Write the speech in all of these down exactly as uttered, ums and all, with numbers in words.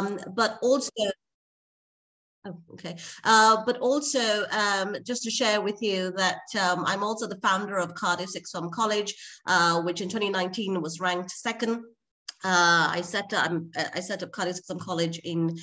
um, but also, oh, okay, uh, but also um, just to share with you that um, I'm also the founder of Cardiff Sixth Form College, uh, which in twenty nineteen was ranked second. Uh, I set up I set up Cardiff Sixth Form College in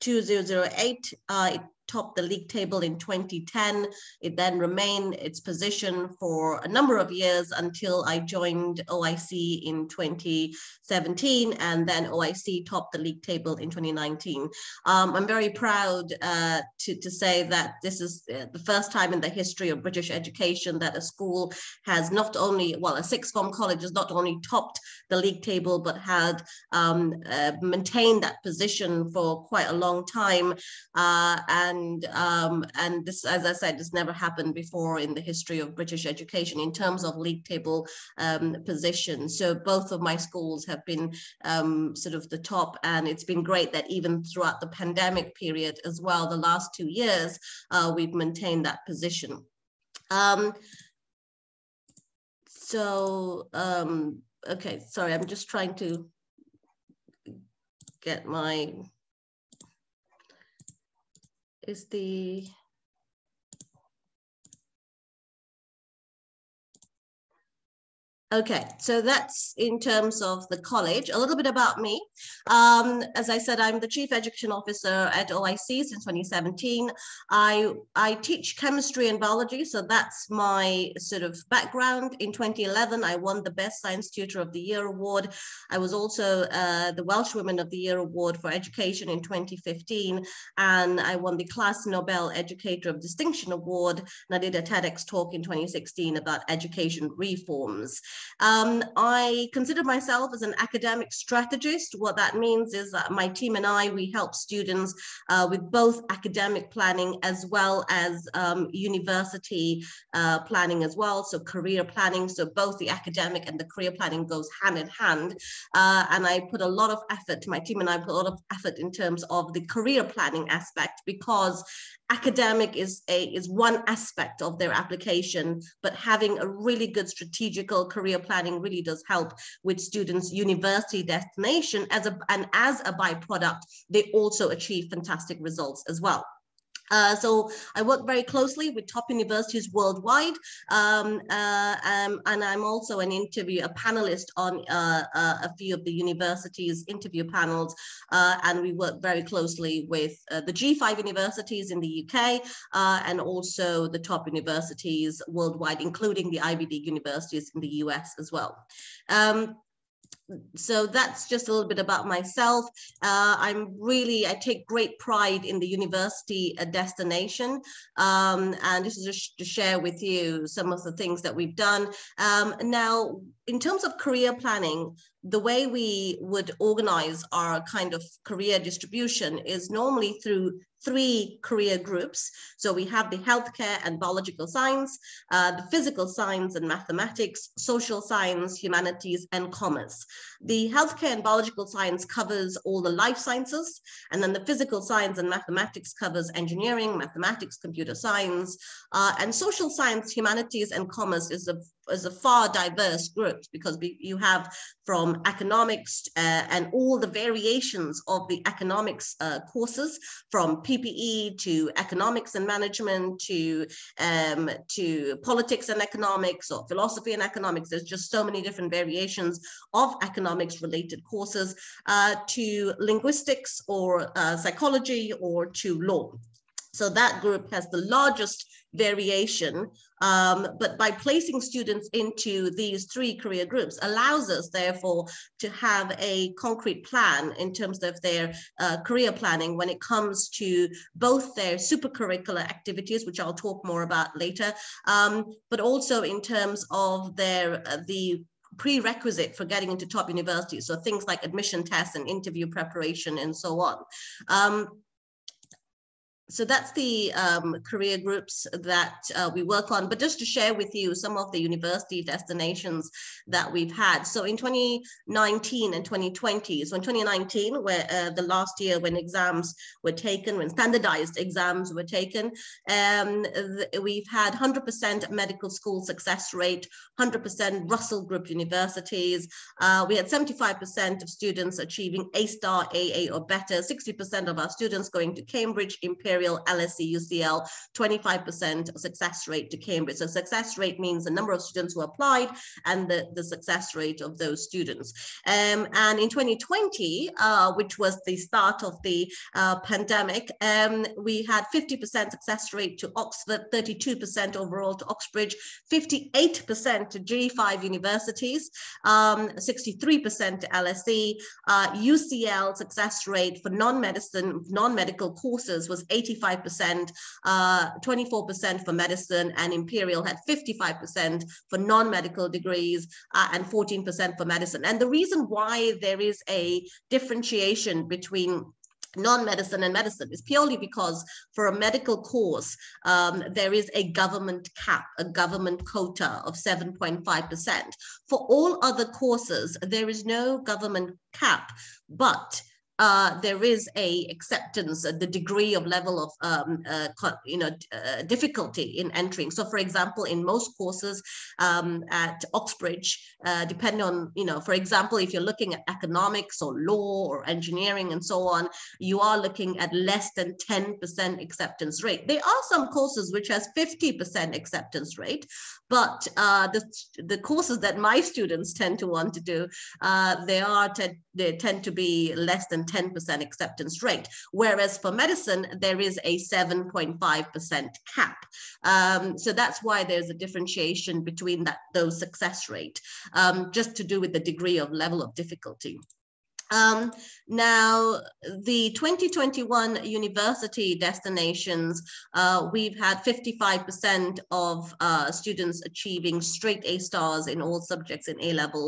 two thousand eight. Uh, it topped the league table in twenty ten. It then remained its position for a number of years until I joined O I C in twenty seventeen, and then O I C topped the league table in twenty nineteen. Um, I'm very proud uh, to, to say that this is the first time in the history of British education that a school has not only, well, a sixth form college has not only topped the league table, but had um, uh, maintained that position for quite a long time. Uh, and And, um, and this, as I said, this never happened before in the history of British education in terms of league table um, positions. So both of my schools have been um, sort of the top, and it's been great that even throughout the pandemic period as well, the last two years, uh, we've maintained that position. Um, so, um, okay, sorry, I'm just trying to get my... Is the okay, so that's in terms of the college. A little bit about me. Um, as I said, I'm the Chief Education Officer at O I C since twenty seventeen. I, I teach chemistry and biology, so that's my sort of background. In twenty eleven, I won the Best Science Tutor of the Year award. I was also uh, the Welsh Women of the Year award for education in twenty fifteen, and I won the Class Nobel Educator of Distinction award, and I did a TEDx talk in twenty sixteen about education reforms. Um, I consider myself as an academic strategist. What that means is that my team and I, we help students uh, with both academic planning as well as um, university uh, planning as well. So career planning, so both the academic and the career planning goes hand in hand. Uh, and I put a lot of effort, my team and I put a lot of effort in terms of the career planning aspect, because academic is a is one aspect of their application, but having a really good strategical career planning really does help with students' university destination, as a and as a byproduct, they also achieve fantastic results as well. Uh, so I work very closely with top universities worldwide, um, uh, um, and I'm also an interview, a panelist on uh, uh, a few of the universities' interview panels, uh, and we work very closely with uh, the G five universities in the U K, uh, and also the top universities worldwide, including the Ivy League universities in the U S as well. Um, So that's just a little bit about myself. Uh, I'm really, I take great pride in the university destination. Um, and this is just to share with you some of the things that we've done. Um, now, in terms of career planning, the way we would organize our kind of career distribution is normally through three career groups. So we have the healthcare and biological science, uh, the physical science and mathematics, social science, humanities, and commerce. The healthcare and biological science covers all the life sciences, and then the physical science and mathematics covers engineering, mathematics, computer science, uh, and social science, humanities, and commerce is a as a far diverse group, because we, you have from economics uh, and all the variations of the economics uh, courses, from P P E to economics and management to um, to politics and economics, or philosophy and economics. There's just so many different variations of economics related courses, uh, to linguistics or uh, psychology, or to law. So that group has the largest variation, um, but by placing students into these three career groups allows us therefore to have a concrete plan in terms of their uh, career planning when it comes to both their supercurricular activities, which I'll talk more about later, um, but also in terms of their uh, the prerequisite for getting into top universities, so things like admission tests and interview preparation and so on. Um, So that's the um, career groups that uh, we work on. But just to share with you some of the university destinations that we've had. So in twenty nineteen and twenty twenty, so in twenty nineteen, where uh, the last year when exams were taken, when standardized exams were taken, um, we've had one hundred percent medical school success rate, one hundred percent Russell Group universities. Uh, we had seventy-five percent of students achieving A-star, A A or better, sixty percent of our students going to Cambridge, Imperial, L S E, U C L, twenty-five percent success rate to Cambridge. So success rate means the number of students who applied and the, the success rate of those students. Um, and in twenty twenty, uh, which was the start of the uh, pandemic, um, we had fifty percent success rate to Oxford, thirty-two percent overall to Oxbridge, fifty-eight percent to G five universities, um, sixty-three percent to L S E. Uh, U C L success rate for non-medicine, non-medical courses was eighty-five percent, uh, twenty-four percent for medicine, and Imperial had fifty-five percent for non-medical degrees uh, and fourteen percent for medicine. And the reason why there is a differentiation between non-medicine and medicine is purely because for a medical course, um, there is a government cap, a government quota of seven point five percent. For all other courses, there is no government cap, but Uh, there is a acceptance at the degree of level of um, uh, you know uh, difficulty in entering. So, for example, in most courses um, at Oxbridge, uh, depending on you know, for example, if you're looking at economics or law or engineering and so on, you are looking at less than ten percent acceptance rate. There are some courses which has fifty percent acceptance rate, but uh, the the courses that my students tend to want to do, uh, they are te- they tend to be less than ten percent acceptance rate, whereas for medicine, there is a seven point five percent cap. Um, so that's why there's a differentiation between that those success rate, um, just to do with the degree of level of difficulty. Um, now, the twenty twenty-one university destinations, uh, we've had fifty-five percent of uh, students achieving straight A stars in all subjects in A-level.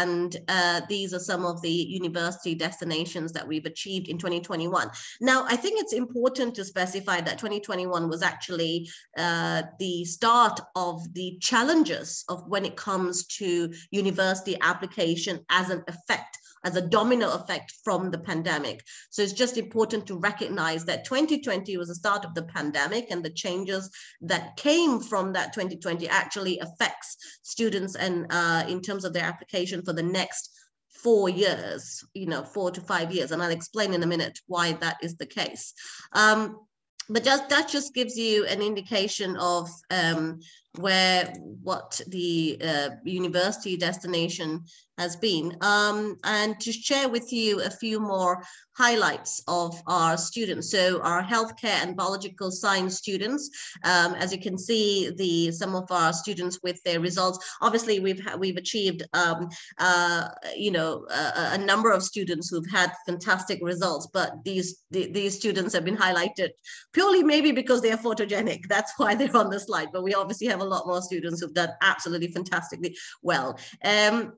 And uh, these are some of the university destinations that we've achieved in twenty twenty-one. Now, I think it's important to specify that twenty twenty-one was actually uh, the start of the challenges of when it comes to university application as an effect, as a domino effect from the pandemic. So it's just important to recognize that twenty twenty was the start of the pandemic, and the changes that came from that twenty twenty actually affects students and uh, in terms of their application for the next four years, you know, four to five years. And I'll explain in a minute why that is the case. Um, but just, that just gives you an indication of um, where what the uh, university destination has been. Um, and to share with you a few more highlights of our students. So our healthcare and biological science students, um, as you can see, the some of our students with their results. Obviously, we've we've achieved um, uh, you know a, a number of students who've had fantastic results, but these the, these students have been highlighted purely maybe because they are photogenic. That's why they're on the slide. But we obviously have a lot more students who've done absolutely fantastically well. Um,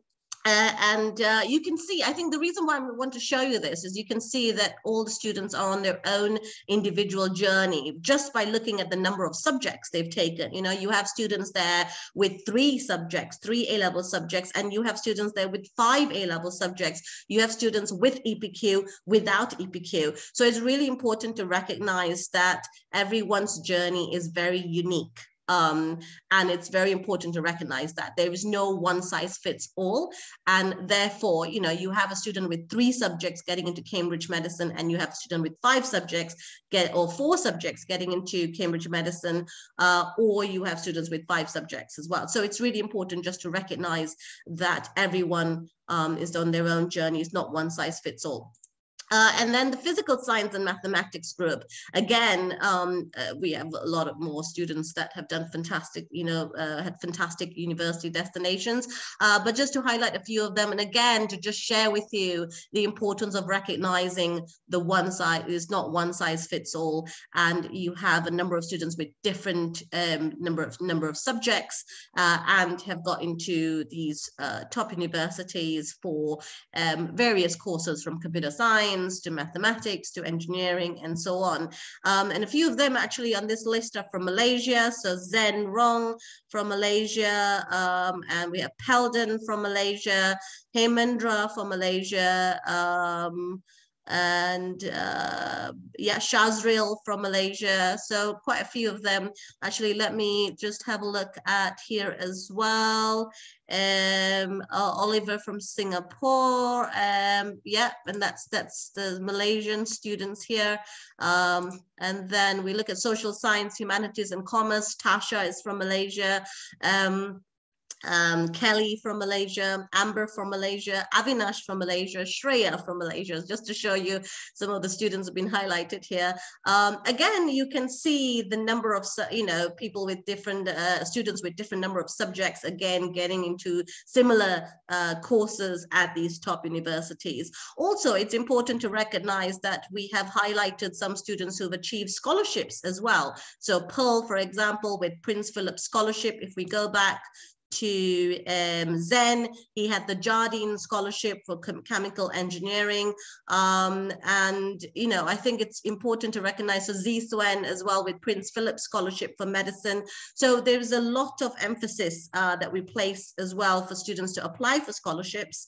Uh, and uh, you can see, I think the reason why I want to show you this is you can see that all the students are on their own individual journey just by looking at the number of subjects they've taken. You know, you have students there with three subjects, three A-level subjects, and you have students there with five A-level subjects. You have students with E P Q, without E P Q. So it's really important to recognize that everyone's journey is very unique. Um, and it's very important to recognize that there is no one size fits all. And therefore, you know, you have a student with three subjects getting into Cambridge medicine, and you have a student with five subjects get or four subjects getting into Cambridge medicine, uh, or you have students with five subjects as well. So it's really important just to recognize that everyone um, is on their own journey. It's not one size fits all. Uh, and then the physical science and mathematics group. Again, um, uh, we have a lot of more students that have done fantastic, you know, uh, had fantastic university destinations. Uh, but just to highlight a few of them, and again, to just share with you the importance of recognizing the one size is not one size fits all. And you have a number of students with different um, number of number of subjects uh, and have got into these uh, top universities for um, various courses from computer science, science to mathematics to engineering and so on. Um, and a few of them actually on this list are from Malaysia. So Zen Rong from Malaysia, um, and we have Pelden from Malaysia, Hemendra from Malaysia, um, and uh, yeah, Shazril from Malaysia. So quite a few of them. Actually, let me just have a look at here as well. Um, uh, Oliver from Singapore. Um, yeah, and that's that's the Malaysian students here. Um, and then we look at social science, humanities and commerce. Tasha is from Malaysia. Um, Um, Kelly from Malaysia, Amber from Malaysia, Avinash from Malaysia, Shreya from Malaysia, just to show you some of the students have been highlighted here. Um, again, you can see the number of, you know, people with different, uh, students with different number of subjects, again, getting into similar uh, courses at these top universities. Also, it's important to recognize that we have highlighted some students who've achieved scholarships as well. So Pearl, for example, with Prince Philip Scholarship, if we go back to um, Zen, he had the Jardine Scholarship for Chem Chemical Engineering. Um, and, you know, I think it's important to recognize so Ziswen as well with Prince Philip Scholarship for Medicine. So there's a lot of emphasis uh, that we place as well for students to apply for scholarships.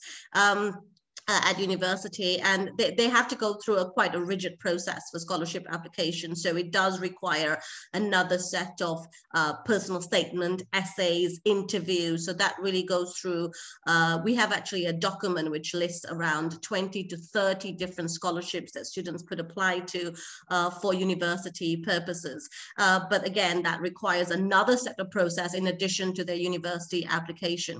Um, Uh, at university, and they, they have to go through a quite a rigid process for scholarship application. So it does require another set of uh, personal statement, essays, interviews. So that really goes through, uh, we have actually a document which lists around twenty to thirty different scholarships that students could apply to uh, for university purposes. Uh, but again, that requires another set of process in addition to their university application.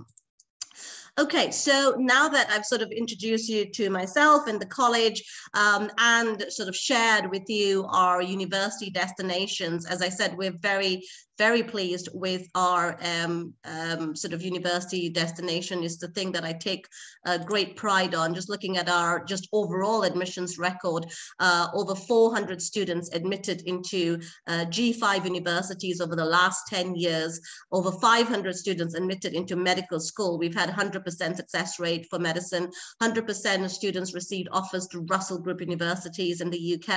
Okay, so now that I've sort of introduced you to myself and the college, um, and sort of shared with you our university destinations, as I said, we're very, very pleased with our um, um, sort of university destination. Is the thing that I take uh, great pride on, just looking at our just overall admissions record, uh, over four hundred students admitted into uh, G five universities over the last ten years, over five hundred students admitted into medical school. We've had one hundred percent success rate for medicine, one hundred percent of students received offers to Russell Group universities in the U K,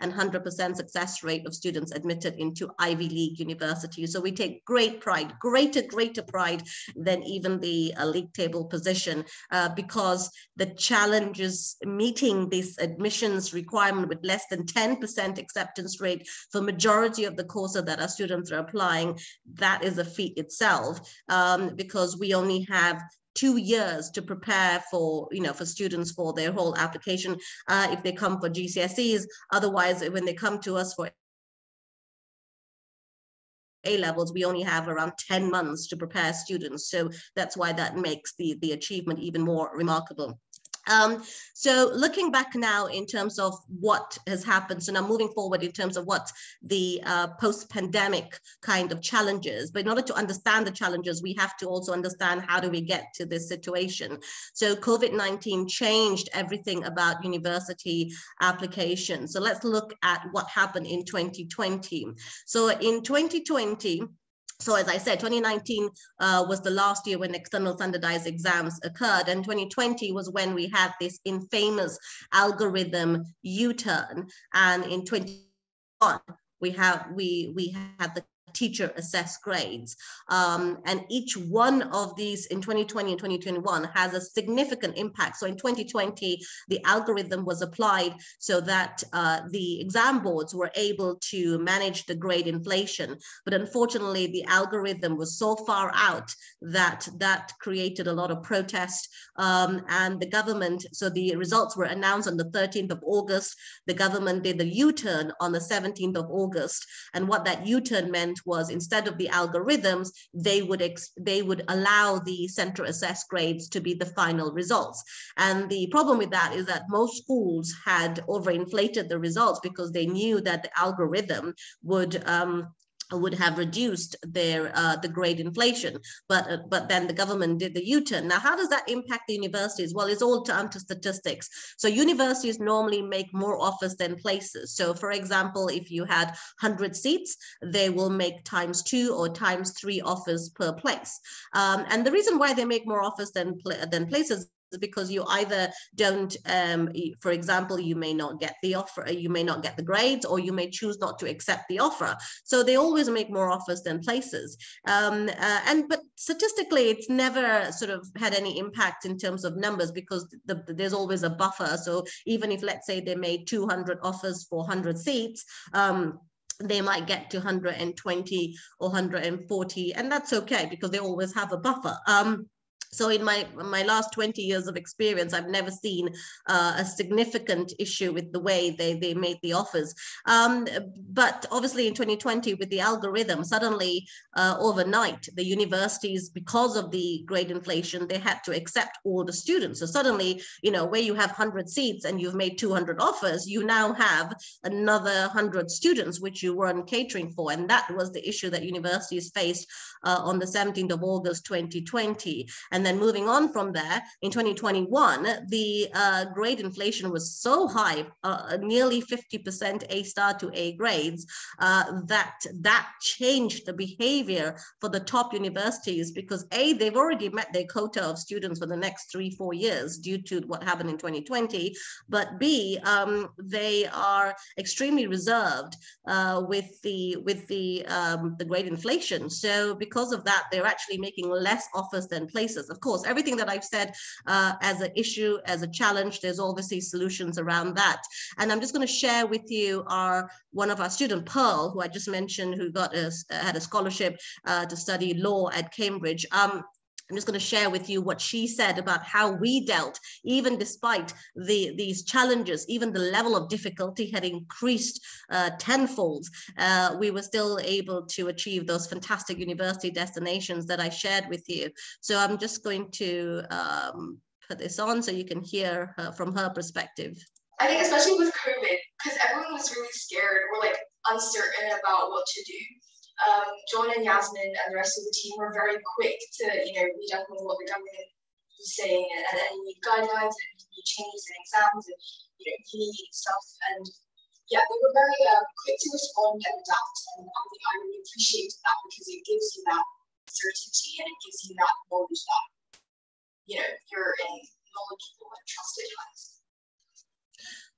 and one hundred percent success rate of students admitted into Ivy League universities. So we take great pride, greater, greater pride than even the uh, league table position, uh, because the challenges meeting this admissions requirement with less than ten percent acceptance rate for majority of the courses that our students are applying, that is a feat itself, um, because we only have two years to prepare for, you know, for students for their whole application uh, if they come for G C S Es. Otherwise, when they come to us for A-levels, we only have around ten months to prepare students. So that's why that makes the, the achievement even more remarkable. Um, so looking back now in terms of what has happened, so now moving forward in terms of what the uh, post-pandemic kind of challenges, but in order to understand the challenges, we have to also understand how do we get to this situation. So COVID nineteen changed everything about university applications. So let's look at what happened in twenty twenty. So in twenty twenty, so as I said, twenty nineteen uh, was the last year when external standardized exams occurred, and twenty twenty was when we had this infamous algorithm U-turn, and in twenty twenty-one we have we we had the teacher assessed grades, um, and each one of these in twenty twenty and twenty twenty-one has a significant impact. So in twenty twenty, the algorithm was applied so that uh, the exam boards were able to manage the grade inflation, but unfortunately the algorithm was so far out that that created a lot of protest, um, and the government, so the results were announced on the thirteenth of August, the government did the U-turn on the seventeenth of August, and what that U-turn meant was instead of the algorithms, they would ex they would allow the center assessed grades to be the final results. And the problem with that is that most schools had overinflated the results because they knew that the algorithm would um, would have reduced their uh, the grade inflation, but uh, but then the government did the U-turn. Now, how does that impact the universities? Well, it's all down to statistics. So universities normally make more offers than places. So for example, if you had one hundred seats, they will make times two or times three offers per place. Um, and the reason why they make more offers than, pl than places because you either don't, um, for example, you may not get the offer, you may not get the grades, or you may choose not to accept the offer. So they always make more offers than places. Um, uh, and but statistically, it's never sort of had any impact in terms of numbers, because the, there's always a buffer. So even if, let's say, they made two hundred offers for one hundred seats, um, they might get to one hundred twenty or one hundred forty, and that's okay because they always have a buffer. Um, So in my, my last twenty years of experience, I've never seen uh, a significant issue with the way they, they made the offers. Um, but obviously in twenty twenty, with the algorithm, suddenly uh, overnight, the universities, because of the grade inflation, they had to accept all the students. So suddenly, you know, where you have one hundred seats and you've made two hundred offers, you now have another one hundred students, which you weren't catering for. And that was the issue that universities faced uh, on the seventeenth of August, twenty twenty. And And then moving on from there, in twenty twenty-one, the uh, grade inflation was so high, uh, nearly fifty percent A-star to A grades, uh, that that changed the behavior for the top universities, because A, they've already met their quota of students for the next three, four years due to what happened in twenty twenty, but B, um, they are extremely reserved uh, with the, with the, um, the grade inflation. So because of that, they're actually making less offers than places. Of course, everything that I've said uh, as an issue, as a challenge, there's obviously solutions around that. And I'm just going to share with you our one of our student, Pearl, who I just mentioned, who got a, had a scholarship uh, to study law at Cambridge. Um, I'm just going to share with you what she said about how we dealt, even despite the, these challenges, even the level of difficulty had increased uh, tenfold. Uh, we were still able to achieve those fantastic university destinations that I shared with you. So I'm just going to um, put this on so you can hear her, from her perspective. I think especially with COVID, because everyone was really scared, or like uncertain about what to do. Um, John and Yasmin and the rest of the team were very quick to, you know, read up on what the government was saying, and, and you need guidelines and you need changes in exams and, you know, you need stuff. And yeah, they were very um, quick to respond and adapt. And I think I really appreciated that, because it gives you that certainty and it gives you that knowledge that, you know, you're in knowledgeable and trusted hands.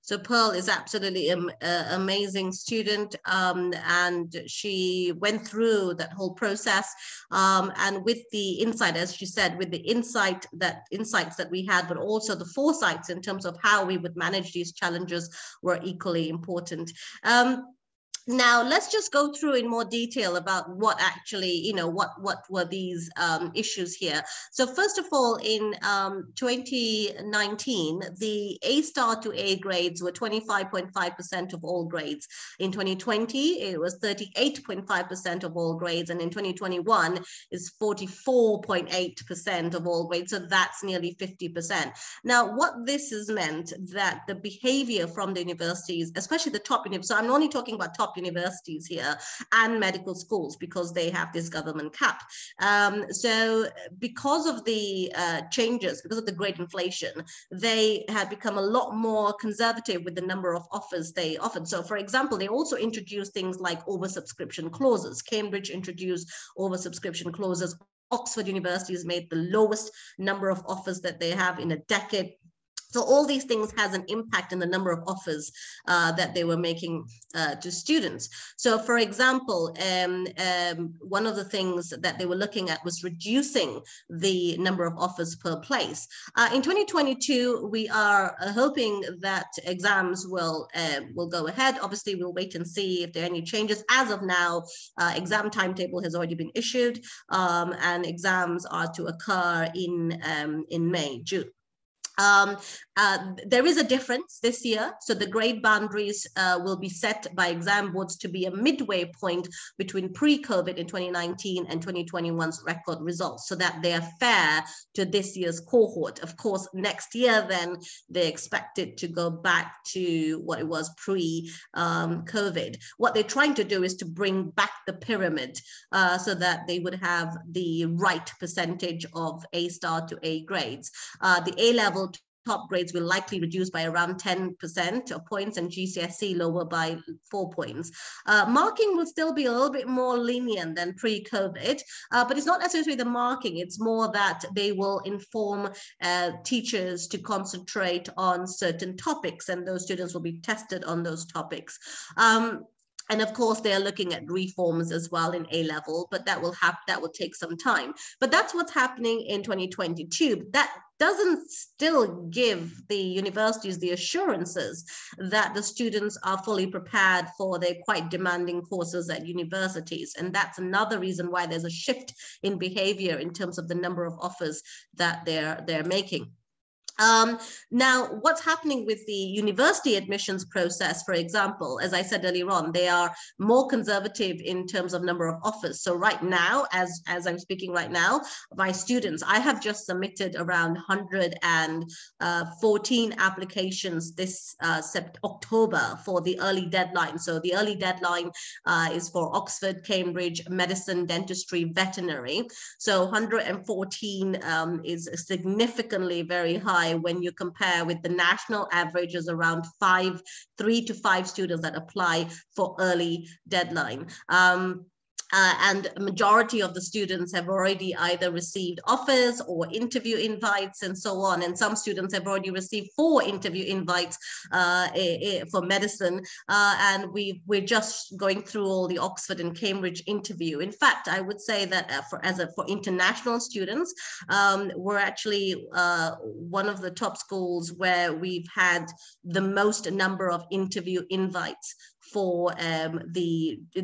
So Pearl is absolutely an uh, amazing student, um, and she went through that whole process, um, and with the insight, as she said, with the insight that insights that we had, but also the foresights in terms of how we would manage these challenges were equally important. Um, Now, let's just go through in more detail about what actually, you know, what, what were these um, issues here. So first of all, in um, twenty nineteen, the A-star to A grades were twenty-five point five percent of all grades. In twenty twenty, it was thirty-eight point five percent of all grades. And in twenty twenty-one, it's forty-four point eight percent of all grades. So that's nearly fifty percent. Now, what this has meant that the behavior from the universities, especially the top universities, so I'm only talking about top universities here and medical schools, because they have this government cap. Um, so because of the uh, changes, because of the great inflation, they had become a lot more conservative with the number of offers they offered. So for example, they also introduced things like oversubscription clauses. Cambridge introduced oversubscription clauses. Oxford University has made the lowest number of offers that they have in a decade. So all these things has an impact in the number of offers uh, that they were making uh, to students. So for example, um, um, one of the things that they were looking at was reducing the number of offers per place. Uh, in twenty twenty-two, we are hoping that exams will, uh, will go ahead. Obviously, we'll wait and see if there are any changes. As of now, uh, exam timetable has already been issued, um, and exams are to occur in, um, in May, June. Um, uh, there is a difference this year. So the grade boundaries uh, will be set by exam boards to be a midway point between pre-COVID in twenty nineteen and twenty twenty-one's record results, so that they are fair to this year's cohort. Of course, next year, then they expect it to go back to what it was pre-COVID. Um, what they're trying to do is to bring back the pyramid uh, so that they would have the right percentage of A-star to A grades. Uh, the A-level top grades will likely reduce by around ten percent of points and G C S E lower by four points. Uh, marking will still be a little bit more lenient than pre-COVID, uh, but it's not necessarily the marking, it's more that they will inform uh, teachers to concentrate on certain topics, and those students will be tested on those topics. Um, And of course, they're looking at reforms as well in A level, but that will have, that will take some time. But that's what's happening in twenty twenty-two. That doesn't still give the universities the assurances that the students are fully prepared for their quite demanding courses at universities. And that's another reason why there's a shift in behavior in terms of the number of offers that they're, they're making. Um, now, what's happening with the university admissions process, for example, as I said earlier on, they are more conservative in terms of number of offers. So right now, as, as I'm speaking right now, my students, I have just submitted around one hundred fourteen applications this uh, October for the early deadline. So the early deadline uh, is for Oxford, Cambridge, medicine, dentistry, veterinary. So one hundred fourteen um, is significantly very high when you compare with the national averages around five, three to five students that apply for early deadline. Um, Uh, and a majority of the students have already either received offers or interview invites and so on. And some students have already received four interview invites uh, for medicine. Uh, and we, we're just going through all the Oxford and Cambridge interview. In fact, I would say that for, as a, for international students, um, we're actually uh, one of the top schools where we've had the most number of interview invites for um, the,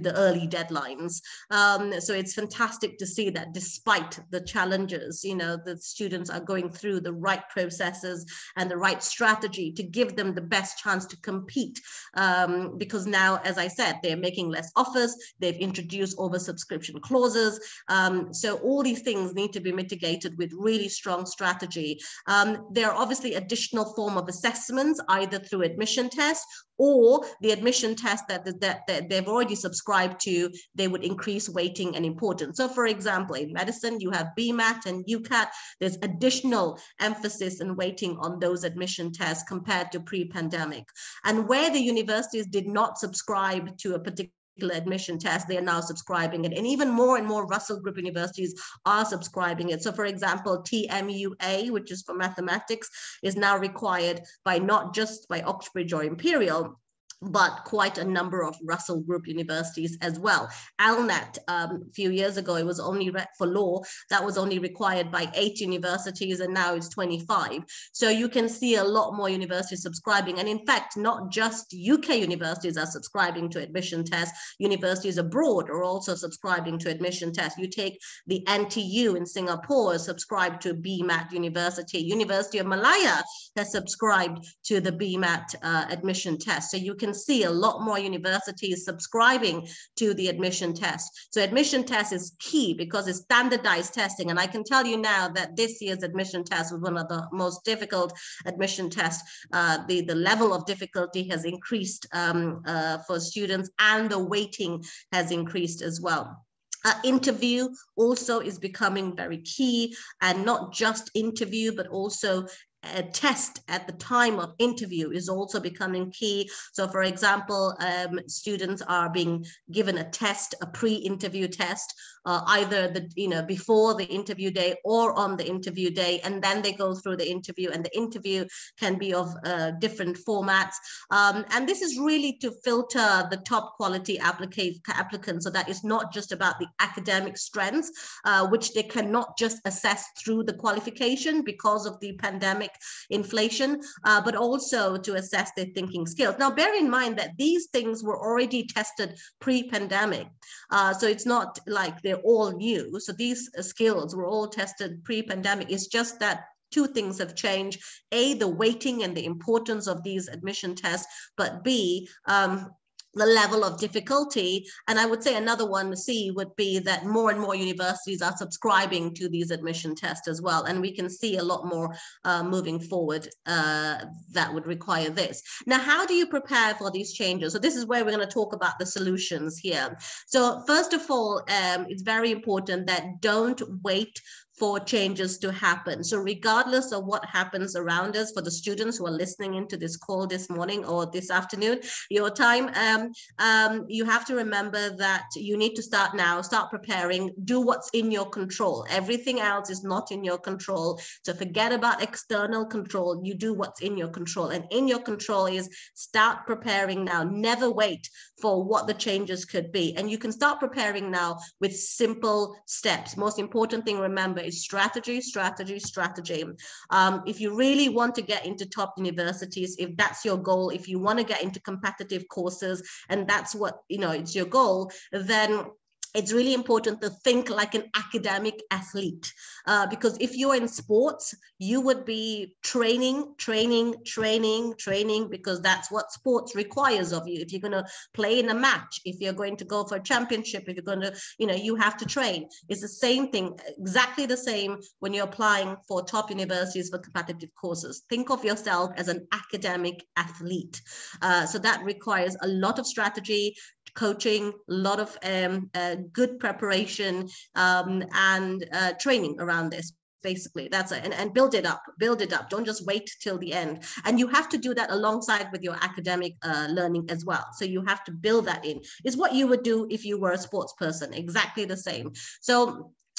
the early deadlines. Um, so it's fantastic to see that despite the challenges, you know, the students are going through the right processes and the right strategy to give them the best chance to compete. Um, because now, as I said, they're making less offers, they've introduced oversubscription clauses. Um, so all these things need to be mitigated with really strong strategy. Um, there are obviously additional form of assessments, either through admission tests or the admission test that, that, that they've already subscribed to, they would increase weighting and importance. So for example, in medicine, you have B MAT and U C A S. There's additional emphasis and weighting on those admission tests compared to pre-pandemic. And where the universities did not subscribe to a particular admission test, they are now subscribing it, and even more and more Russell Group universities are subscribing it. So for example, T M U A, which is for mathematics, is now required by not just by Oxbridge or Imperial, but quite a number of Russell Group universities as well. L NAT, um, a few years ago, it was only for law, that was only required by eight universities, and now it's twenty-five. So you can see a lot more universities subscribing. And in fact, not just U K universities are subscribing to admission tests, universities abroad are also subscribing to admission tests. You take the N T U in Singapore, subscribed to B MAT university. University of Malaya has subscribed to the B MAT uh, admission test. So you can see a lot more universities subscribing to the admission test. So admission test is key because it's standardized testing. And I can tell you now that this year's admission test was one of the most difficult admission tests. Uh, the, the level of difficulty has increased um, uh, for students, and the weighting has increased as well. Uh, interview also is becoming very key, and not just interview, but also a test at the time of interview is also becoming key. So for example, um, students are being given a test, a pre-interview test, uh, either the, you know, before the interview day or on the interview day, and then they go through the interview, and the interview can be of uh, different formats. Um, and this is really to filter the top quality applicants, so that it's not just about the academic strengths, uh, which they cannot just assess through the qualification because of the pandemic inflation, uh, but also to assess their thinking skills. Now, bear in mind that these things were already tested pre-pandemic, uh, so it's not like they're all new. So these skills were all tested pre-pandemic. It's just that two things have changed: A, the weighting and the importance of these admission tests, but B, um, the level of difficulty. And I would say another one, C, would be that more and more universities are subscribing to these admission tests as well. And we can see a lot more uh, moving forward uh, that would require this. Now, how do you prepare for these changes? So this is where we're going to talk about the solutions here. So first of all, um, it's very important that don't wait for changes to happen. So regardless of what happens around us, for the students who are listening into this call this morning or this afternoon, your time, um, um, you have to remember that you need to start now, start preparing, do what's in your control. Everything else is not in your control. So forget about external control, you do what's in your control. And in your control is start preparing now, never wait for what the changes could be. And you can start preparing now with simple steps. Most important thing, remember, is strategy, strategy, strategy. Um, if you really want to get into top universities, if that's your goal, if you want to get into competitive courses, and that's what, you know, it's your goal, then it's really important to think like an academic athlete, uh, because if you're in sports, you would be training, training, training, training, because that's what sports requires of you. If you're going to play in a match, if you're going to go for a championship, if you're going to, you know, you have to train. It's the same thing, exactly the same when you're applying for top universities for competitive courses. Think of yourself as an academic athlete. Uh, so that requires a lot of strategy, coaching, a lot of um, uh, good preparation um, and uh, training around this. Basically, that's it. And, and build it up, build it up. Don't just wait till the end. And you have to do that alongside with your academic uh, learning as well. So you have to build that in. It's what you would do if you were a sports person, exactly the same. So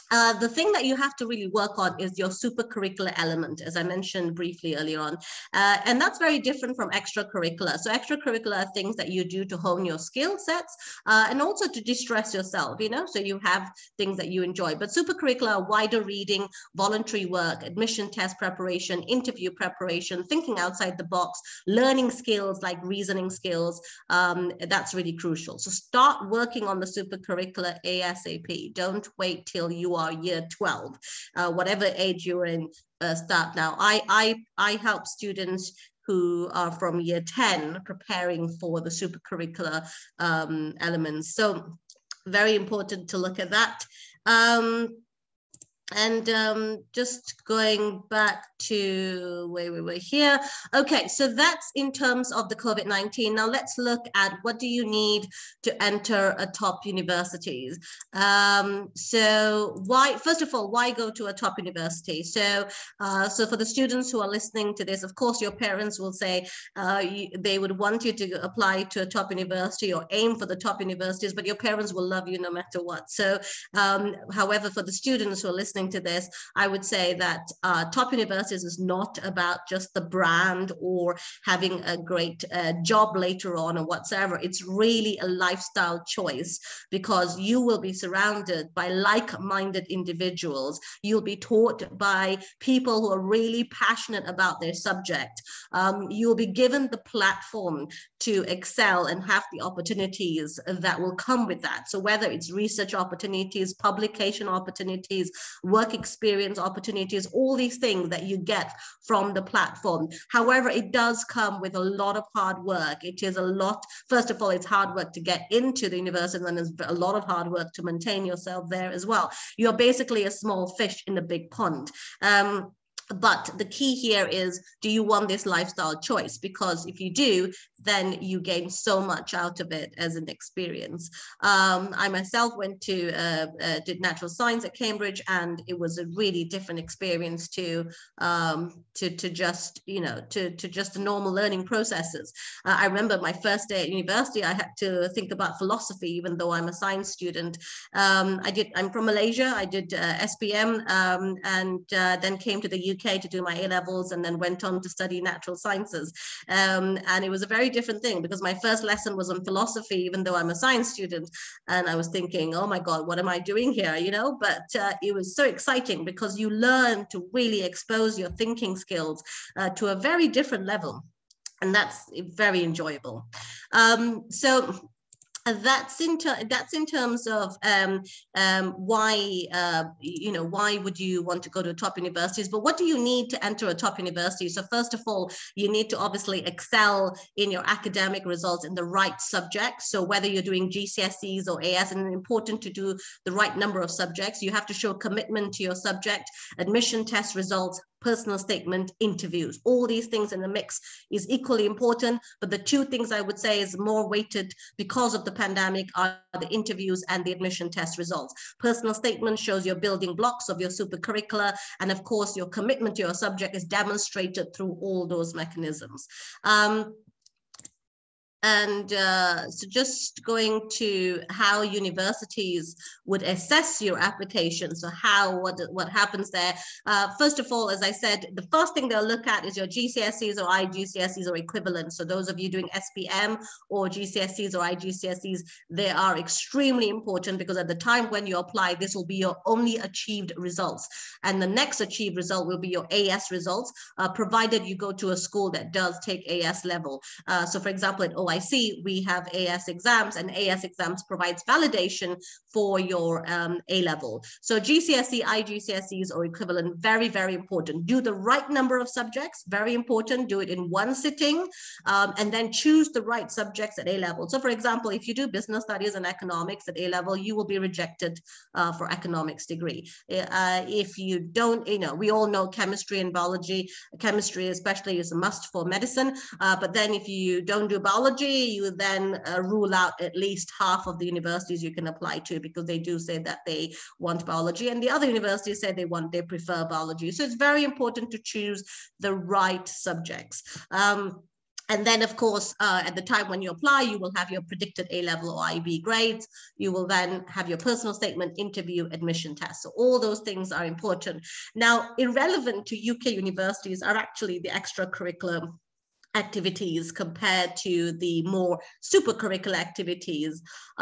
Uh, the thing that you have to really work on is your supercurricular element, as I mentioned briefly earlier on. Uh, and that's very different from extracurricular. So extracurricular are things that you do to hone your skill sets uh, and also to distress yourself, you know, so you have things that you enjoy. But supercurricular are wider reading, voluntary work, admission test preparation, interview preparation, thinking outside the box, learning skills like reasoning skills. Um, that's really crucial. So start working on the supercurricular ASAP. Don't wait till you are year twelve, uh, whatever age you're in, uh, start now. I, I, I help students who are from year ten preparing for the supercurricular um, elements. So very important to look at that. Um, And um, just going back to where we were here. Okay, so that's in terms of the COVID nineteen. Now let's look at what do you need to enter a top universities. Um, so why, first of all, why go to a top university? So, uh, so for the students who are listening to this, of course, your parents will say uh, you, they would want you to apply to a top university or aim for the top universities, but your parents will love you no matter what. So, um, however, for the students who are listening to this, I would say that uh, top universities is not about just the brand or having a great uh, job later on or whatsoever. It's really a lifestyle choice because you will be surrounded by like-minded individuals. You'll be taught by people who are really passionate about their subject. Um, you'll be given the platform to excel and have the opportunities that will come with that. So whether it's research opportunities, publication opportunities, work experience opportunities, all these things that you get from the platform. However, it does come with a lot of hard work. It is a lot, first of all, it's hard work to get into the university, and there's a lot of hard work to maintain yourself there as well. You're basically a small fish in a big pond. Um, But the key here is, do you want this lifestyle choice? Because if you do, then you gain so much out of it as an experience. Um, I myself went to, uh, uh, did natural science at Cambridge, and it was a really different experience to, um, to, to just, you know, to, to just the normal learning processes. Uh, I remember my first day at university, I had to think about philosophy, even though I'm a science student. Um, I did, I'm from Malaysia, I did uh, S P M um, and uh, then came to the U K to do my A levels and then went on to study natural sciences. Um, and it was a very different thing because my first lesson was on philosophy, even though I'm a science student. And I was thinking, oh my God, what am I doing here? You know, but uh, it was so exciting because you learn to really expose your thinking skills uh, to a very different level. And that's very enjoyable. Um, so That's in, that's in terms of um, um, why, uh, you know, why would you want to go to top universities? But what do you need to enter a top university? So first of all, you need to obviously excel in your academic results in the right subjects. So whether you're doing G C S Es or A S, and it's important to do the right number of subjects, you have to show commitment to your subject, admission test results, personal statement, interviews, all these things in the mix is equally important. But the two things I would say is more weighted because of the pandemic are the interviews and the admission test results. Personal statement shows your building blocks of your supercurricular, and of course your commitment to your subject is demonstrated through all those mechanisms. Um, And uh, so just going to how universities would assess your application. So how, what, what happens there? Uh, first of all, as I said, the first thing they'll look at is your G C S Es or I G C S Es or equivalent. So those of you doing S P M or G C S Es or I G C S Es, they are extremely important because at the time when you apply, this will be your only achieved results. And the next achieved result will be your A S results, uh, provided you go to a school that does take A S level. Uh, so for example, at O I C, we have A S exams, and A S exams provides validation for your um, A-level. So G C S E, I G C S Es or equivalent, very, very important. Do the right number of subjects, very important. Do it in one sitting, um, and then choose the right subjects at A-level. So for example, if you do business studies and economics at A-level, you will be rejected uh, for economics degree. Uh, if you don't, you know, we all know chemistry and biology. Chemistry especially is a must for medicine, uh, but then if you don't do biology, you then uh, rule out at least half of the universities you can apply to, because they do say that they want biology and the other universities say they want, they prefer biology. So it's very important to choose the right subjects. Um, And then, of course, uh, at the time when you apply, you will have your predicted A-level or I B grades. You will then have your personal statement, interview, admission test. So all those things are important. Now, irrelevant to U K universities are actually the extracurricular activities compared to the more supercurricular activities.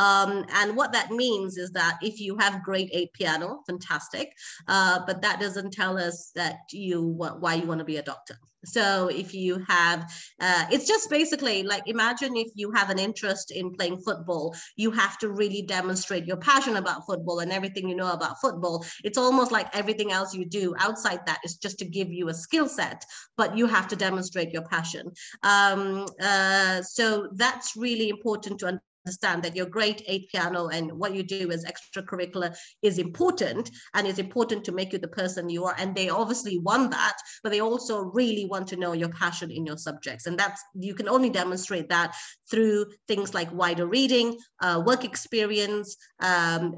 Um, and what that means is that if you have grade eight piano, fantastic, uh, but that doesn't tell us that you why you want to be a doctor. So if you have, uh, it's just basically like, imagine if you have an interest in playing football, you have to really demonstrate your passion about football and everything you know about football. It's almost like everything else you do outside that is just to give you a skill set, but you have to demonstrate your passion. Um, uh, so that's really important to understand. Understand that your grade eight piano and what you do as extracurricular is important, and it's important to make you the person you are. And they obviously want that, but they also really want to know your passion in your subjects. And that's, you can only demonstrate that through things like wider reading, uh, work experience, um,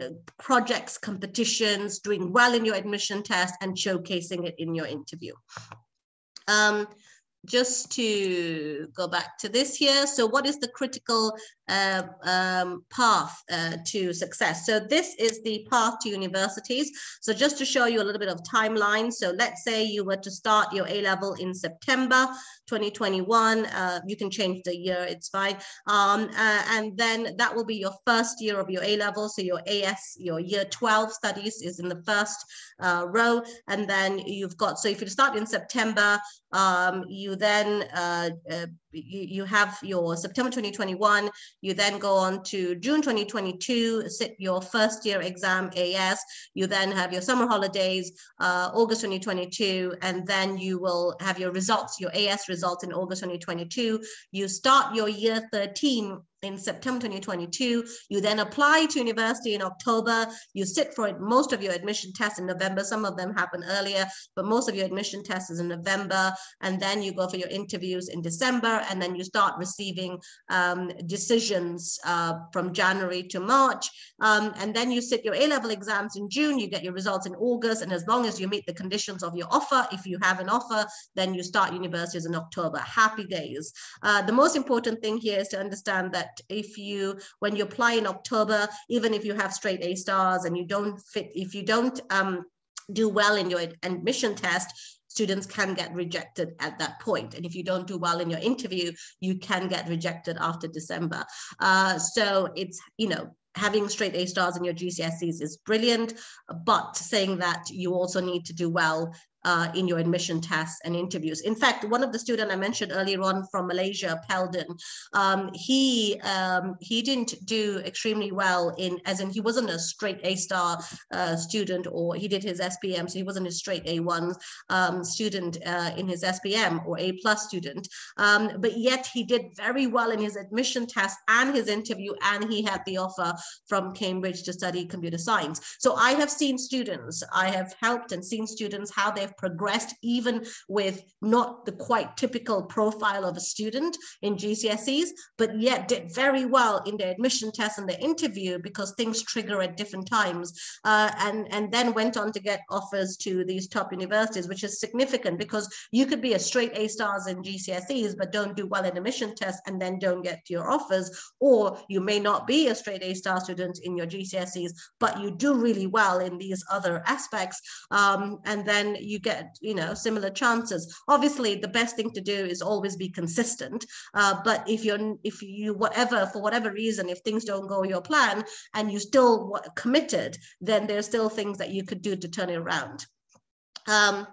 projects, competitions, doing well in your admission test, and showcasing it in your interview. Um, Just to go back to this here. So what is the critical uh, um, path uh, to success? So this is the path to universities. So just to show you a little bit of timeline. So let's say you were to start your A-level in September twenty twenty-one. Uh, you can change the year, it's fine. Um, uh, and then that will be your first year of your A-level. So your A S, your year twelve studies is in the first uh, row. And then you've got, so if you start in September, um, you then uh, uh, you, you have your September twenty twenty-one, you then go on to June twenty twenty-two, sit your first year exam A S, you then have your summer holidays, uh, August twenty twenty-two, and then you will have your results, your A S results in August twenty twenty-two. You start your year thirteen in September twenty twenty-two, you then apply to university in October, you sit for it, most of your admission tests in November, some of them happen earlier, but most of your admission tests is in November, and then you go for your interviews in December, and then you start receiving um, decisions uh, from January to March, um, and then you sit your A-level exams in June, you get your results in August, and as long as you meet the conditions of your offer, if you have an offer, then you start universities in October. Happy days. Uh, the most important thing here is to understand that if you, when you apply in October, even if you have straight A stars and you don't fit, if you don't um, do well in your admission test, students can get rejected at that point. And if you don't do well in your interview, you can get rejected after December. Uh, so it's, you know, having straight A stars in your G C S Es is brilliant, but saying that, you also need to do well Uh, in your admission tests and interviews. In fact, one of the students I mentioned earlier on from Malaysia, Pelden, um, he um, he didn't do extremely well in, as in he wasn't a straight A star uh, student, or he did his S P M, so he wasn't a straight A one um, student uh, in his S P M or A plus student, um, but yet he did very well in his admission test and his interview, and he had the offer from Cambridge to study computer science. So I have seen students, I have helped and seen students how they've progressed, even with not the quite typical profile of a student in G C S Es, but yet did very well in the admission test and the interview because things trigger at different times, uh, and, and then went on to get offers to these top universities, which is significant because you could be a straight A stars in G C S Es, but don't do well in admission tests and then don't get to your offers, or you may not be a straight A star student in your G C S Es, but you do really well in these other aspects, um, and then you get, you know, similar chances. Obviously, the best thing to do is always be consistent, uh, but if you're, if you, whatever, for whatever reason, if things don't go your plan and you still committed, then there's still things that you could do to turn it around. Um,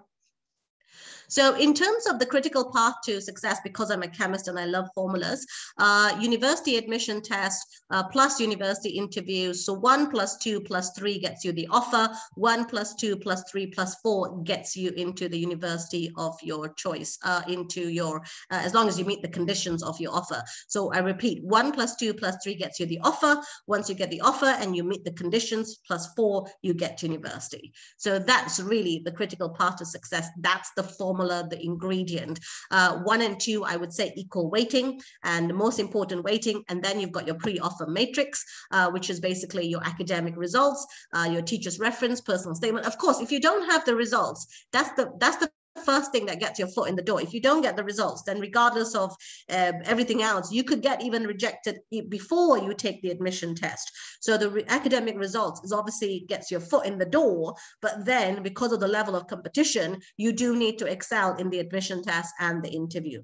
So in terms of the critical path to success, because I'm a chemist and I love formulas, uh, university admission test uh, plus university interviews. So one plus two plus three gets you the offer. One plus two plus three plus four gets you into the university of your choice, uh, into your, uh, as long as you meet the conditions of your offer. So I repeat, one plus two plus three gets you the offer. Once you get the offer and you meet the conditions, plus four, you get to university. So that's really the critical path to success. That's the formula. The ingredient. Uh, one and two, I would say equal weighting, and the most important weighting. And then you've got your pre-offer matrix, uh, which is basically your academic results, uh, your teacher's reference, personal statement. Of course, if you don't have the results, that's the that's the first thing that gets your foot in the door. If you don't get the results, then regardless of uh, everything else, you could get even rejected before you take the admission test. So the re academic results is obviously gets your foot in the door, but then because of the level of competition, you do need to excel in the admission test and the interview.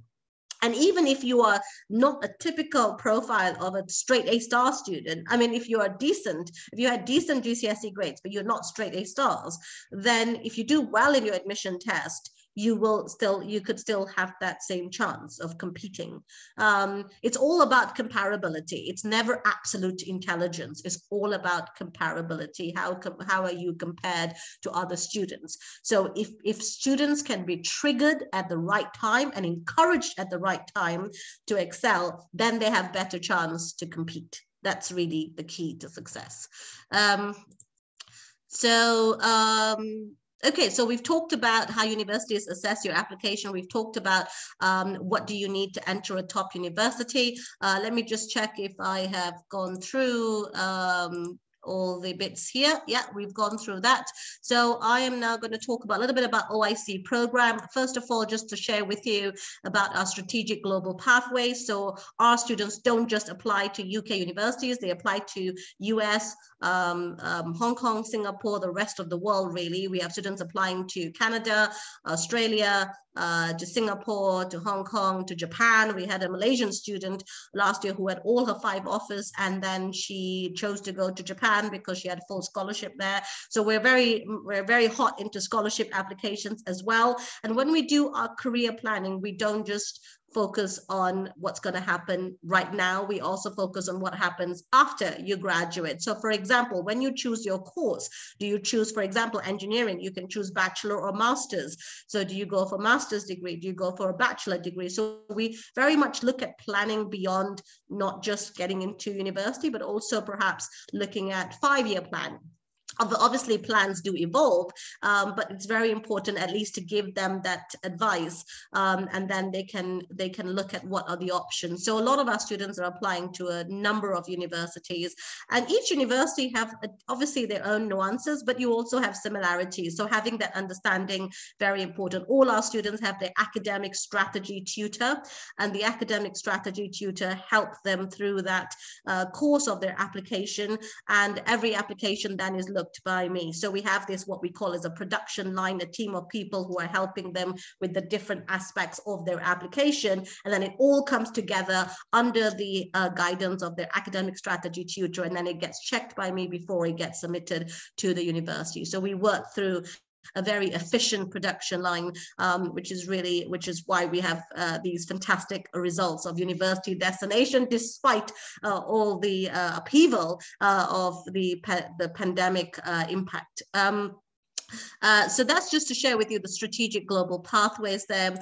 And even if you are not a typical profile of a straight A star student, I mean, if you are decent, if you had decent G C S E grades, but you're not straight A stars, then if you do well in your admission test, you will still, you could still have that same chance of competing. Um, it's all about comparability. It's never absolute intelligence. It's all about comparability. How, com how are you compared to other students? So if, if students can be triggered at the right time and encouraged at the right time to excel, then they have better chance to compete. That's really the key to success. Um, so, um, Okay, so we've talked about how universities assess your application. We've talked about um, what do you need to enter a top university. Uh, let me just check if I have gone through um, all the bits here. Yeah, we've gone through that. So I am now going to talk about a little bit about O I C program. First of all, just to share with you about our strategic global pathway. So our students don't just apply to U K universities, they apply to U S, um, um, Hong Kong, Singapore, the rest of the world really. We have students applying to Canada, Australia, Uh, to Singapore, to Hong Kong, to Japan. We had a Malaysian student last year who had all her five offers, and then she chose to go to Japan because she had full scholarship there. So we're very, we're very hot into scholarship applications as well. And when we do our career planning, we don't just focus on what's going to happen right now. We also focus on what happens after you graduate. So for example, when you choose your course, do you choose, for example, engineering? You can choose bachelor or master's. So do you go for master's degree? Do you go for a bachelor degree? So we very much look at planning beyond not just getting into university, but also perhaps looking at five-year planning. Obviously, plans do evolve, um, but it's very important at least to give them that advice, um, and then they can they can look at what are the options. So a lot of our students are applying to a number of universities, and each university have uh, obviously their own nuances, but you also have similarities. So having that understanding, very important. All our students have their academic strategy tutor, and the academic strategy tutor helps them through that uh, course of their application, and every application then is looked by me. So we have this, what we call as a production line, a team of people who are helping them with the different aspects of their application. And then it all comes together under the uh, guidance of their academic strategy tutor. And then it gets checked by me before it gets submitted to the university. So we work through a very efficient production line, um, which is really, which is why we have uh, these fantastic results of university destination, despite uh, all the uh, upheaval uh, of the, pa the pandemic uh, impact. Um, uh, so that's just to share with you the strategic global pathways there.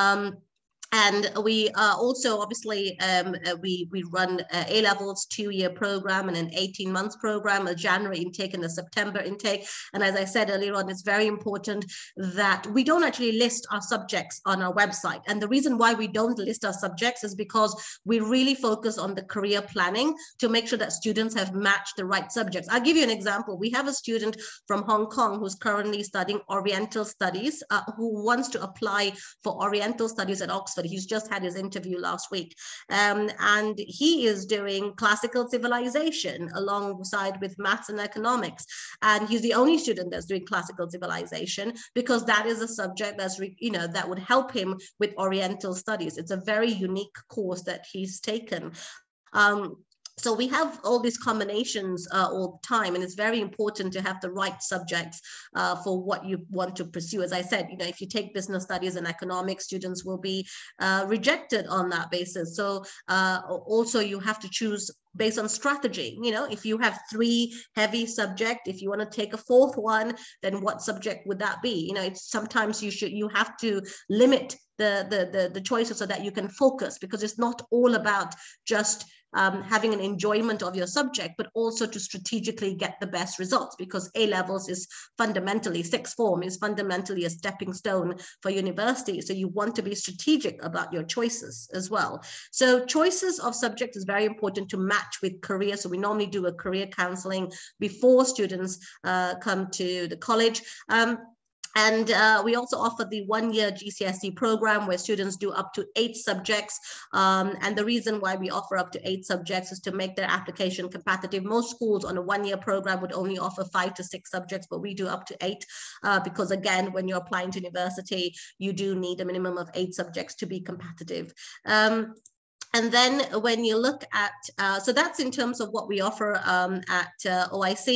Um, And we uh, also, obviously, um, uh, we, we run uh, A-levels two-year program and an eighteen-month program, a January intake and a September intake. And as I said earlier on, it's very important that we don't actually list our subjects on our website. And the reason why we don't list our subjects is because we really focus on the career planning to make sure that students have matched the right subjects. I'll give you an example. We have a student from Hong Kong who's currently studying Oriental Studies, uh, who wants to apply for Oriental Studies at Oxford. He's just had his interview last week, um, and he is doing classical civilization alongside with maths and economics, and he's the only student that's doing classical civilization because that is a subject that's re you know that would help him with Oriental Studies. It's a very unique course that he's taken. Um, So we have all these combinations uh, all the time, and it's very important to have the right subjects uh, for what you want to pursue. As I said, you know, if you take business studies and economics, students will be uh, rejected on that basis. So uh, also you have to choose based on strategy. You know, if you have three heavy subjects, if you want to take a fourth one, then what subject would that be? You know, it's sometimes you should, you have to limit the, the, the, the choices so that you can focus, because it's not all about just Um, having an enjoyment of your subject, but also to strategically get the best results, because A-levels is fundamentally, sixth form is fundamentally a stepping stone for university. So you want to be strategic about your choices as well. So choices of subjects is very important to match with career. So we normally do a career counseling before students uh, come to the college. Um, And uh, we also offer the one-year G C S E program where students do up to eight subjects. Um, and the reason why we offer up to eight subjects is to make their application competitive. Most schools on a one-year program would only offer five to six subjects, but we do up to eight uh, because, again, when you're applying to university, you do need a minimum of eight subjects to be competitive. Um, And then when you look at, uh, so that's in terms of what we offer um, at uh, O I C.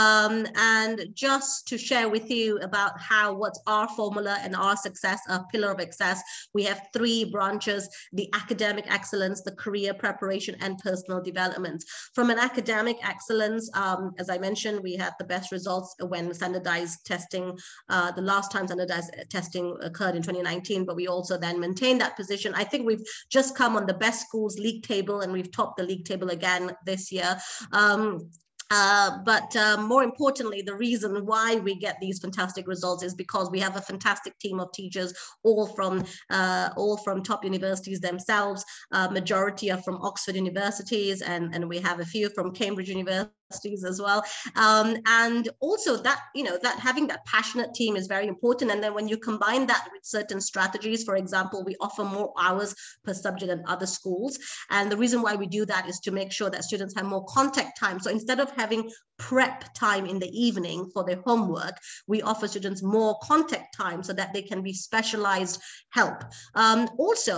Um, and just to share with you about how, what's our formula and our success, our pillar of success, we have three branches: the academic excellence, the career preparation, and personal development. From an academic excellence, um, as I mentioned, we had the best results when standardized testing, uh, the last time standardized testing occurred in twenty nineteen, but we also then maintained that position. I think we've just come on the best best schools league table, and we've topped the league table again this year. Um, Uh, but uh, more importantly, the reason why we get these fantastic results is because we have a fantastic team of teachers, all from uh, all from top universities themselves. Uh, majority are from Oxford universities, and, and we have a few from Cambridge universities as well. Um, and also that, you know, that having that passionate team is very important. And then when you combine that with certain strategies, for example, we offer more hours per subject than other schools. And the reason why we do that is to make sure that students have more contact time. So instead of having prep time in the evening for their homework, we offer students more contact time so that they can be specialized help. Um, also,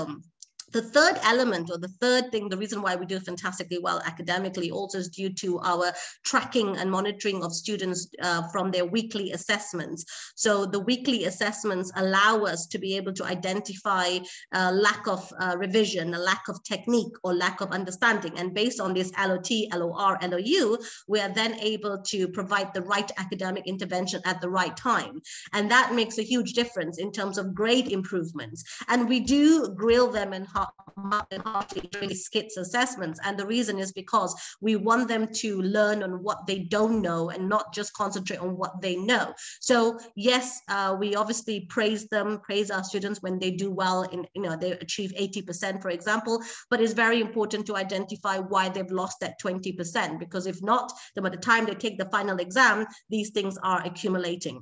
the third element, or the third thing, the reason why we do fantastically well academically also is due to our tracking and monitoring of students uh, from their weekly assessments. So the weekly assessments allow us to be able to identify a lack of uh, revision, a lack of technique, or lack of understanding. And based on this L O T, L O R, L O U, we are then able to provide the right academic intervention at the right time. And that makes a huge difference in terms of grade improvements. And we do grill them and during skits assessments, and the reason is because we want them to learn on what they don't know and not just concentrate on what they know. So yes, uh, we obviously praise them, praise our students when they do well in, you know, they achieve eighty percent, for example, but it's very important to identify why they've lost that twenty percent, because if not, then by the time they take the final exam, these things are accumulating.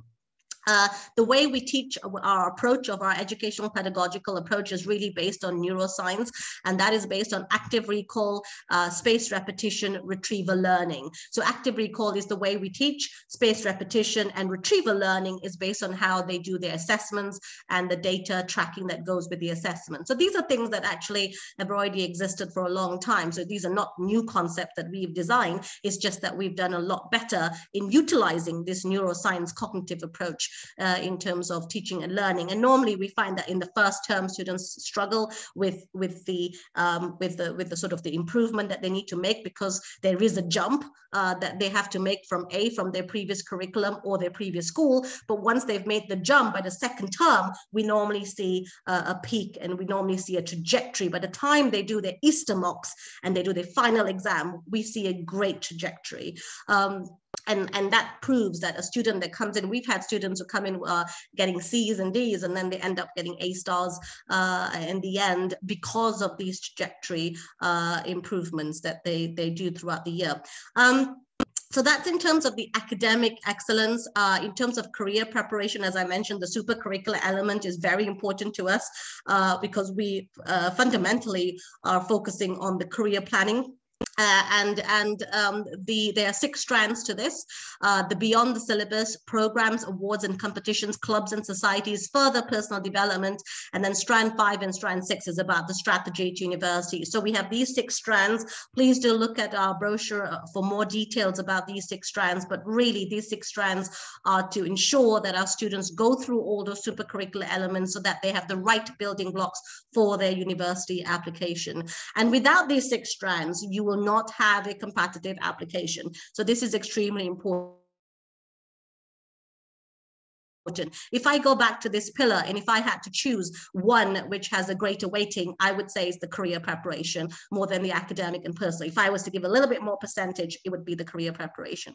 Uh, the way we teach, our approach of our educational pedagogical approach is really based on neuroscience, and that is based on active recall, uh, spaced repetition, retrieval learning. So active recall is the way we teach, spaced repetition and retrieval learning is based on how they do their assessments and the data tracking that goes with the assessment. So these are things that actually have already existed for a long time. So these are not new concepts that we've designed, it's just that we've done a lot better in utilizing this neuroscience cognitive approach uh, in terms of teaching and learning. And normally we find that in the first term, students struggle with with the um, with the with the sort of the improvement that they need to make, because there is a jump uh, that they have to make from a from their previous curriculum or their previous school. But once they've made the jump, by the second term, we normally see uh, a peak, and we normally see a trajectory. By the time they do their Easter mocks and they do their final exam, we see a great trajectory. Um, And, and that proves that a student that comes in, we've had students who come in uh, getting C's and D's, and then they end up getting A stars uh, in the end because of these trajectory uh, improvements that they, they do throughout the year. Um, So that's in terms of the academic excellence. Uh, in terms of career preparation, as I mentioned, the supercurricular element is very important to us uh, because we uh, fundamentally are focusing on the career planning. Uh, and and um, the there are six strands to this. Uh, the beyond the syllabus, programs, awards and competitions, clubs and societies, further personal development, and then strand five and strand six is about the strategy to university. So we have these six strands. Please do look at our brochure for more details about these six strands, but really these six strands are to ensure that our students go through all those supercurricular elements so that they have the right building blocks for their university application. And without these six strands, you will not have a competitive application. So this is extremely important. If I go back to this pillar, and if I had to choose one which has a greater weighting, I would say it's the career preparation more than the academic and personal. If I was to give a little bit more percentage, it would be the career preparation.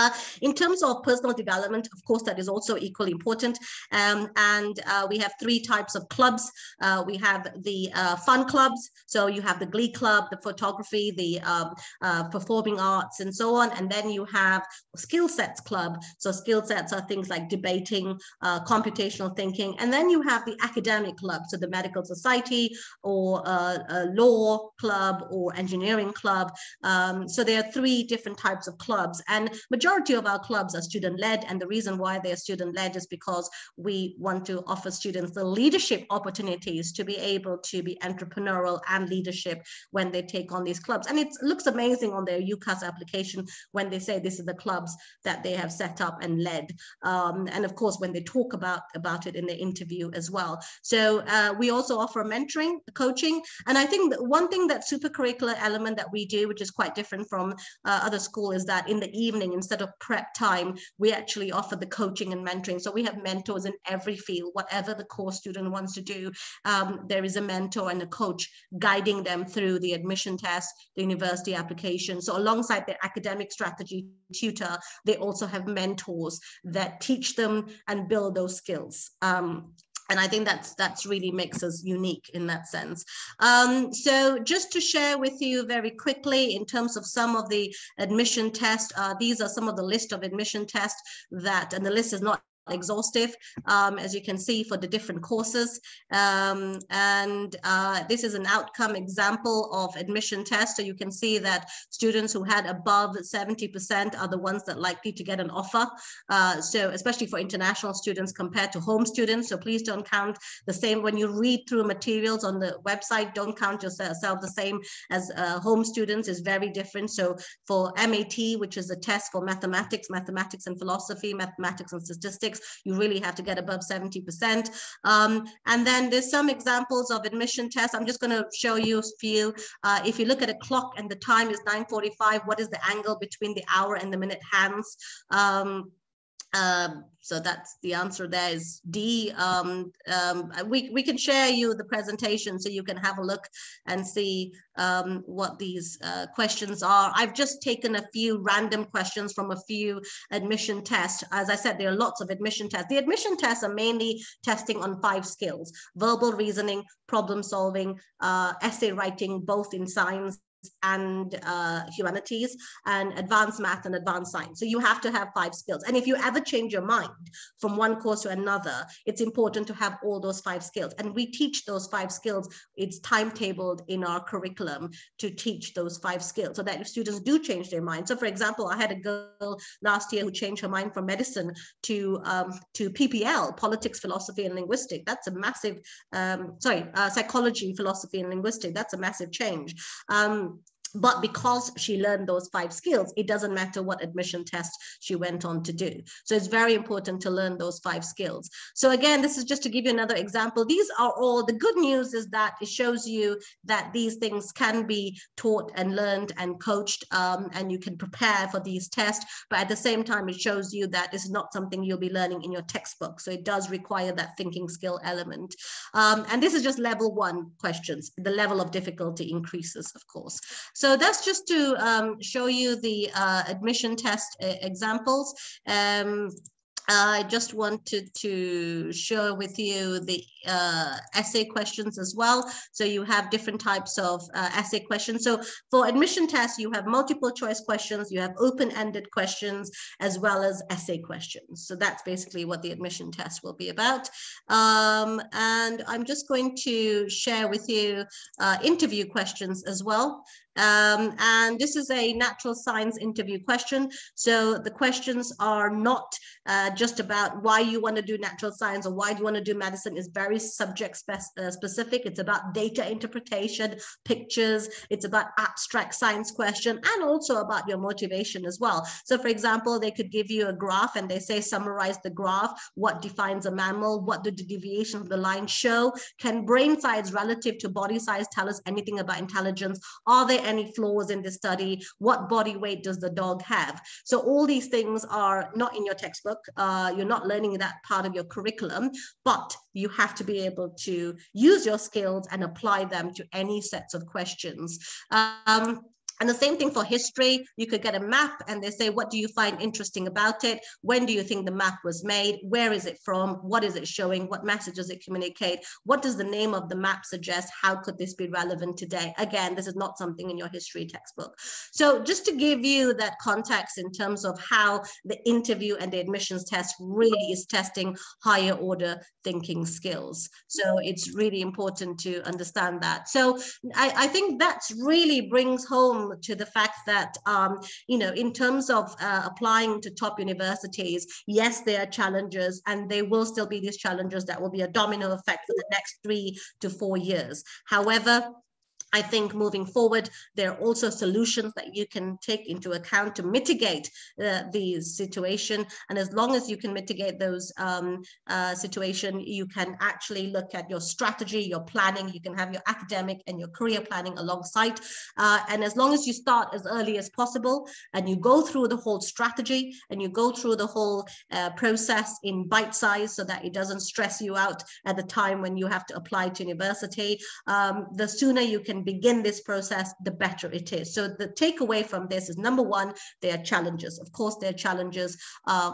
Uh, in terms of personal development, of course, that is also equally important. Um, and uh, we have three types of clubs. Uh, we have the uh, fun clubs. So you have the glee club, the photography, the um, uh, performing arts, and so on. And then you have skill sets club. So skill sets are things like debating, uh, computational thinking. And then you have the academic club. So the medical society, or uh, a law club, or engineering club. Um, so there are three different types of clubs. And majority of our clubs are student-led, and the reason why they are student-led is because we want to offer students the leadership opportunities to be able to be entrepreneurial and leadership when they take on these clubs. And it looks amazing on their UCAS application when they say this is the clubs that they have set up and led, um, and of course when they talk about about it in the interview as well. So uh, we also offer mentoring, coaching, and I think that one thing that supercurricular element that we do, which is quite different from uh, other school, is that in the evening, instead of prep time, we actually offer the coaching and mentoring. So we have mentors in every field, whatever the core student wants to do. Um, there is a mentor and a coach guiding them through the admission test, the university application. So alongside their academic strategy tutor, they also have mentors that teach them and build those skills. Um, And I think that's that's really makes us unique in that sense. Um, so just to share with you very quickly in terms of some of the admission tests, uh, these are some of the list of admission tests that, and the list is not exhaustive, um, as you can see, for the different courses. Um, and uh, this is an outcome example of admission test. So you can see that students who had above seventy percent are the ones that are likely to get an offer. Uh, so especially for international students compared to home students. So please don't count the same when you read through materials on the website, don't count yourself the same as uh, home students is very different. So for M A T, which is a test for mathematics, mathematics and philosophy, mathematics and statistics, you really have to get above seventy percent. Um, and then there's some examples of admission tests. I'm just going to show you a few. Uh, if you look at a clock and the time is nine forty-five, what is the angle between the hour and the minute hands? Um, uh, So that's the answer there is D. Um, um, we, we can share you the presentation so you can have a look and see um, what these uh, questions are. I've just taken a few random questions from a few admission tests. As I said, there are lots of admission tests. The admission tests are mainly testing on five skills: verbal reasoning, problem solving, uh, essay writing, both in science and uh, humanities, and advanced math and advanced science. So you have to have five skills. And if you ever change your mind from one course to another, it's important to have all those five skills. And we teach those five skills. It's timetabled in our curriculum to teach those five skills so that if students do change their mind. So for example, I had a girl last year who changed her mind from medicine to, um, to P P L, politics, philosophy, and linguistic. That's a massive, um, sorry, uh, psychology, philosophy, and linguistic. That's a massive change. Um, But because she learned those five skills, it doesn't matter what admission test she went on to do. So it's very important to learn those five skills. So again, this is just to give you another example. These are all, the good news is that it shows you that these things can be taught and learned and coached, um, and you can prepare for these tests. But at the same time, it shows you that it's not something you'll be learning in your textbook. So it does require that thinking skill element. Um, and this is just level one questions. The level of difficulty increases, of course. So So that's just to um, show you the uh, admission test uh, examples. Um, I just wanted to share with you the uh, essay questions as well. So you have different types of uh, essay questions. So for admission tests, you have multiple choice questions, you have open-ended questions, as well as essay questions. So that's basically what the admission test will be about. Um, and I'm just going to share with you uh, interview questions as well. Um, and this is a natural science interview question. So the questions are not uh, just about why you want to do natural science or why do you want to do medicine. It's very subject spe uh, specific. It's about data interpretation, pictures. It's about abstract science question and also about your motivation as well. So for example, they could give you a graph and they say, summarize the graph. What defines a mammal? What do the deviation of the line show? Can brain size relative to body size tell us anything about intelligence? Are they any flaws in the study? What body weight does the dog have? So all these things are not in your textbook. Uh, you're not learning that part of your curriculum, but you have to be able to use your skills and apply them to any sets of questions. Um, And the same thing for history. You could get a map and they say, what do you find interesting about it? When do you think the map was made? Where is it from? What is it showing? What message does it communicate? What does the name of the map suggest? How could this be relevant today? Again, this is not something in your history textbook. So just to give you that context in terms of how the interview and the admissions test really is testing higher order thinking skills. So it's really important to understand that. So I, I think that's really brings home to the fact that, um, you know, in terms of uh, applying to top universities, yes, there are challenges and there will still be these challenges that will be a domino effect for the next three to four years. However, I think moving forward, there are also solutions that you can take into account to mitigate uh, the situation. And as long as you can mitigate those um, uh, situation, you can actually look at your strategy, your planning, you can have your academic and your career planning alongside. Uh, and as long as you start as early as possible and you go through the whole strategy and you go through the whole uh, process in bite size so that it doesn't stress you out at the time when you have to apply to university, um, the sooner you can begin this process, the better it is. So the takeaway from this is, number one, there are challenges. Of course, there are challenges uh,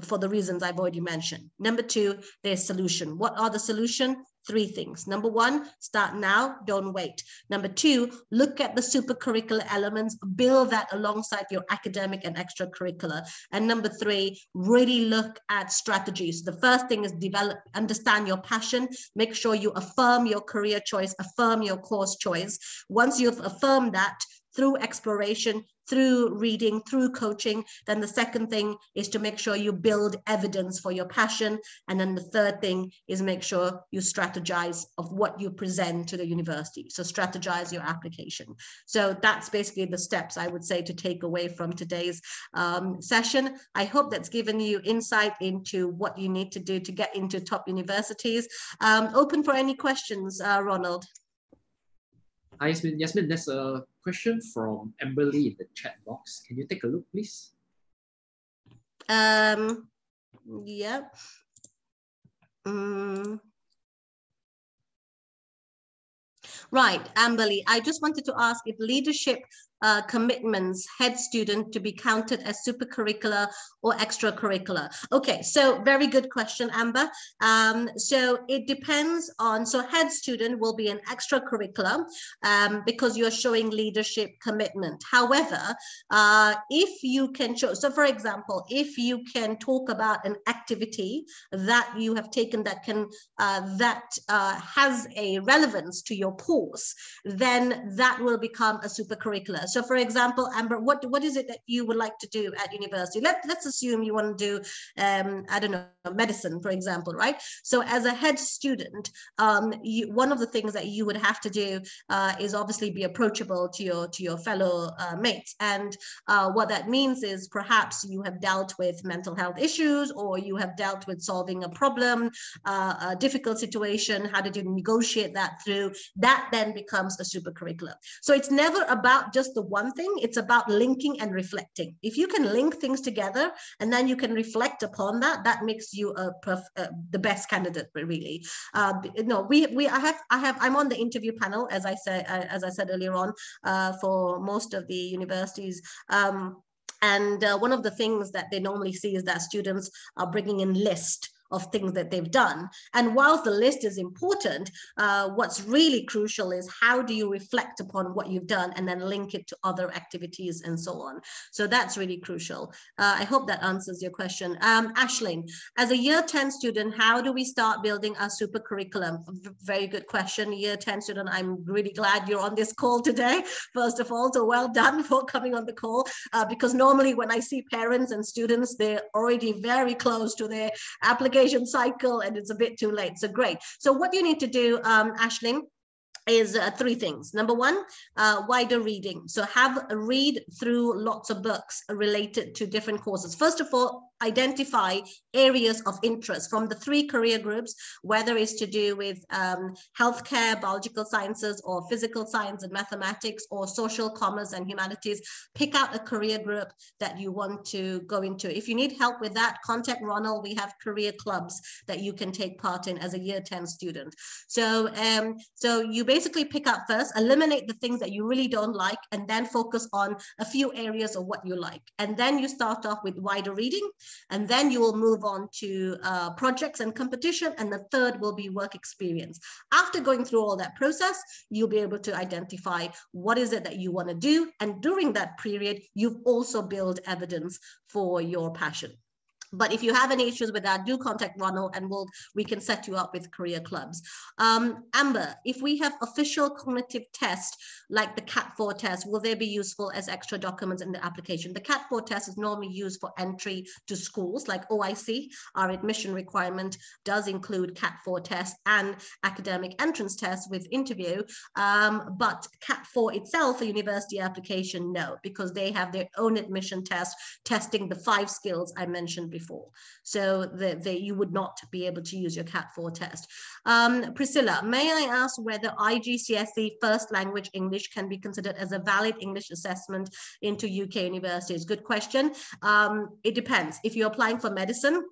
for the reasons I've already mentioned. Number two, there's solution. What are the solutions? Three things. Number one, start now, don't wait. Number two, look at the supercurricular elements, build that alongside your academic and extracurricular. And number three, really look at strategies. The first thing is develop, understand your passion, make sure you affirm your career choice, affirm your course choice. Once you've affirmed that, through exploration, through reading, through coaching. Then the second thing is to make sure you build evidence for your passion. And then the third thing is make sure you strategize of what you present to the university. So strategize your application. So that's basically the steps I would say to take away from today's um, session. I hope that's given you insight into what you need to do to get into top universities. Um, open for any questions, uh, Ronald. Hi, Yasmin. Yasmin, there's a question from Amber Lee in the chat box. Can you take a look, please? Um, yeah. Um. Right, Amber Lee, I just wanted to ask if leadership Uh, commitments, head student to be counted as supercurricular or extracurricular? Okay, so very good question, Amber. Um, so it depends on, so head student will be an extracurricular um, because you're showing leadership commitment. However, uh, if you can show, so for example, if you can talk about an activity that you have taken that can, uh, that uh, has a relevance to your course, then that will become a supercurricular. So for example, Amber, what, what is it that you would like to do at university? Let, let's assume you want to do, um, I don't know, medicine, for example, right? So as a head student, um, you, one of the things that you would have to do uh, is obviously be approachable to your, to your fellow uh, mates. And uh, what that means is perhaps you have dealt with mental health issues, or you have dealt with solving a problem, uh, a difficult situation. How did you negotiate that through? That then becomes a super curriculum. So it's never about just the one thing. It's about linking and reflecting. If you can link things together and then you can reflect upon that, that makes you a perf uh, the best candidate, really. Uh, no, we we I have I have I'm on the interview panel, as I said uh, as I said earlier on, uh, for most of the universities. Um, and uh, one of the things that they normally see is that students are bringing in lists of things that they've done. And whilst the list is important, uh, what's really crucial is how do you reflect upon what you've done and then link it to other activities and so on. So that's really crucial. Uh, I hope that answers your question. Um, Aisling, as a year ten student, how do we start building our super curriculum? Very good question, year ten student. I'm really glad you're on this call today, first of all. So well done for coming on the call, uh, because normally when I see parents and students, they're already very close to their application cycle and it's a bit too late. So great. So what you need to do, um, Aisling, is uh, three things. Number one, uh, wider reading. So have a read through lots of books related to different courses. First of all, identify areas of interest from the three career groups, whether it's to do with um, healthcare, biological sciences, or physical science and mathematics, or social commerce and humanities. Pick out a career group that you want to go into. If you need help with that, contact Ronald. We have career clubs that you can take part in as a year ten student. So, um, so you basically pick out first, eliminate the things that you really don't like, and then focus on a few areas of what you like. And then you start off with wider reading. And then you will move on to uh, projects and competition. And the third will be work experience. After going through all that process, you'll be able to identify what is it that you want to do. And during that period, you've also built evidence for your passion. But if you have any issues with that, do contact Ronald and we'll, we can set you up with career clubs. Um, Amber, if we have official cognitive tests like the cat four test, will they be useful as extra documents in the application? The cat four test is normally used for entry to schools like O I C. Our admission requirement does include cat four tests and academic entrance tests with interview. Um, but cat four itself, a university application, no, because they have their own admission test, testing the five skills I mentioned before. Before. So that you would not be able to use your cat four test. Um, Priscilla, may I ask whether I G C S E first language English can be considered as a valid English assessment into U K universities? Good question. Um, it depends. If you're applying for medicine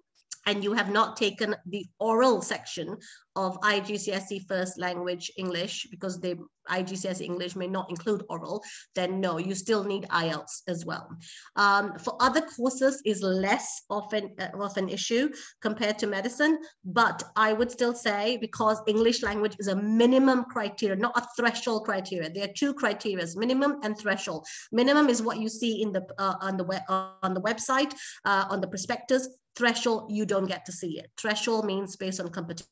and you have not taken the oral section of I G C S E first language English, because the I G C S E English may not include oral, then no, you still need I E L T S as well. Um, for other courses is less often uh, of an issue compared to medicine, but I would still say, because English language is a minimum criteria, not a threshold criteria. There are two criteria, minimum and threshold. Minimum is what you see in the uh, on the web, uh, on the website, uh, on the prospectus. Threshold, you don't get to see it. Threshold means based on competition.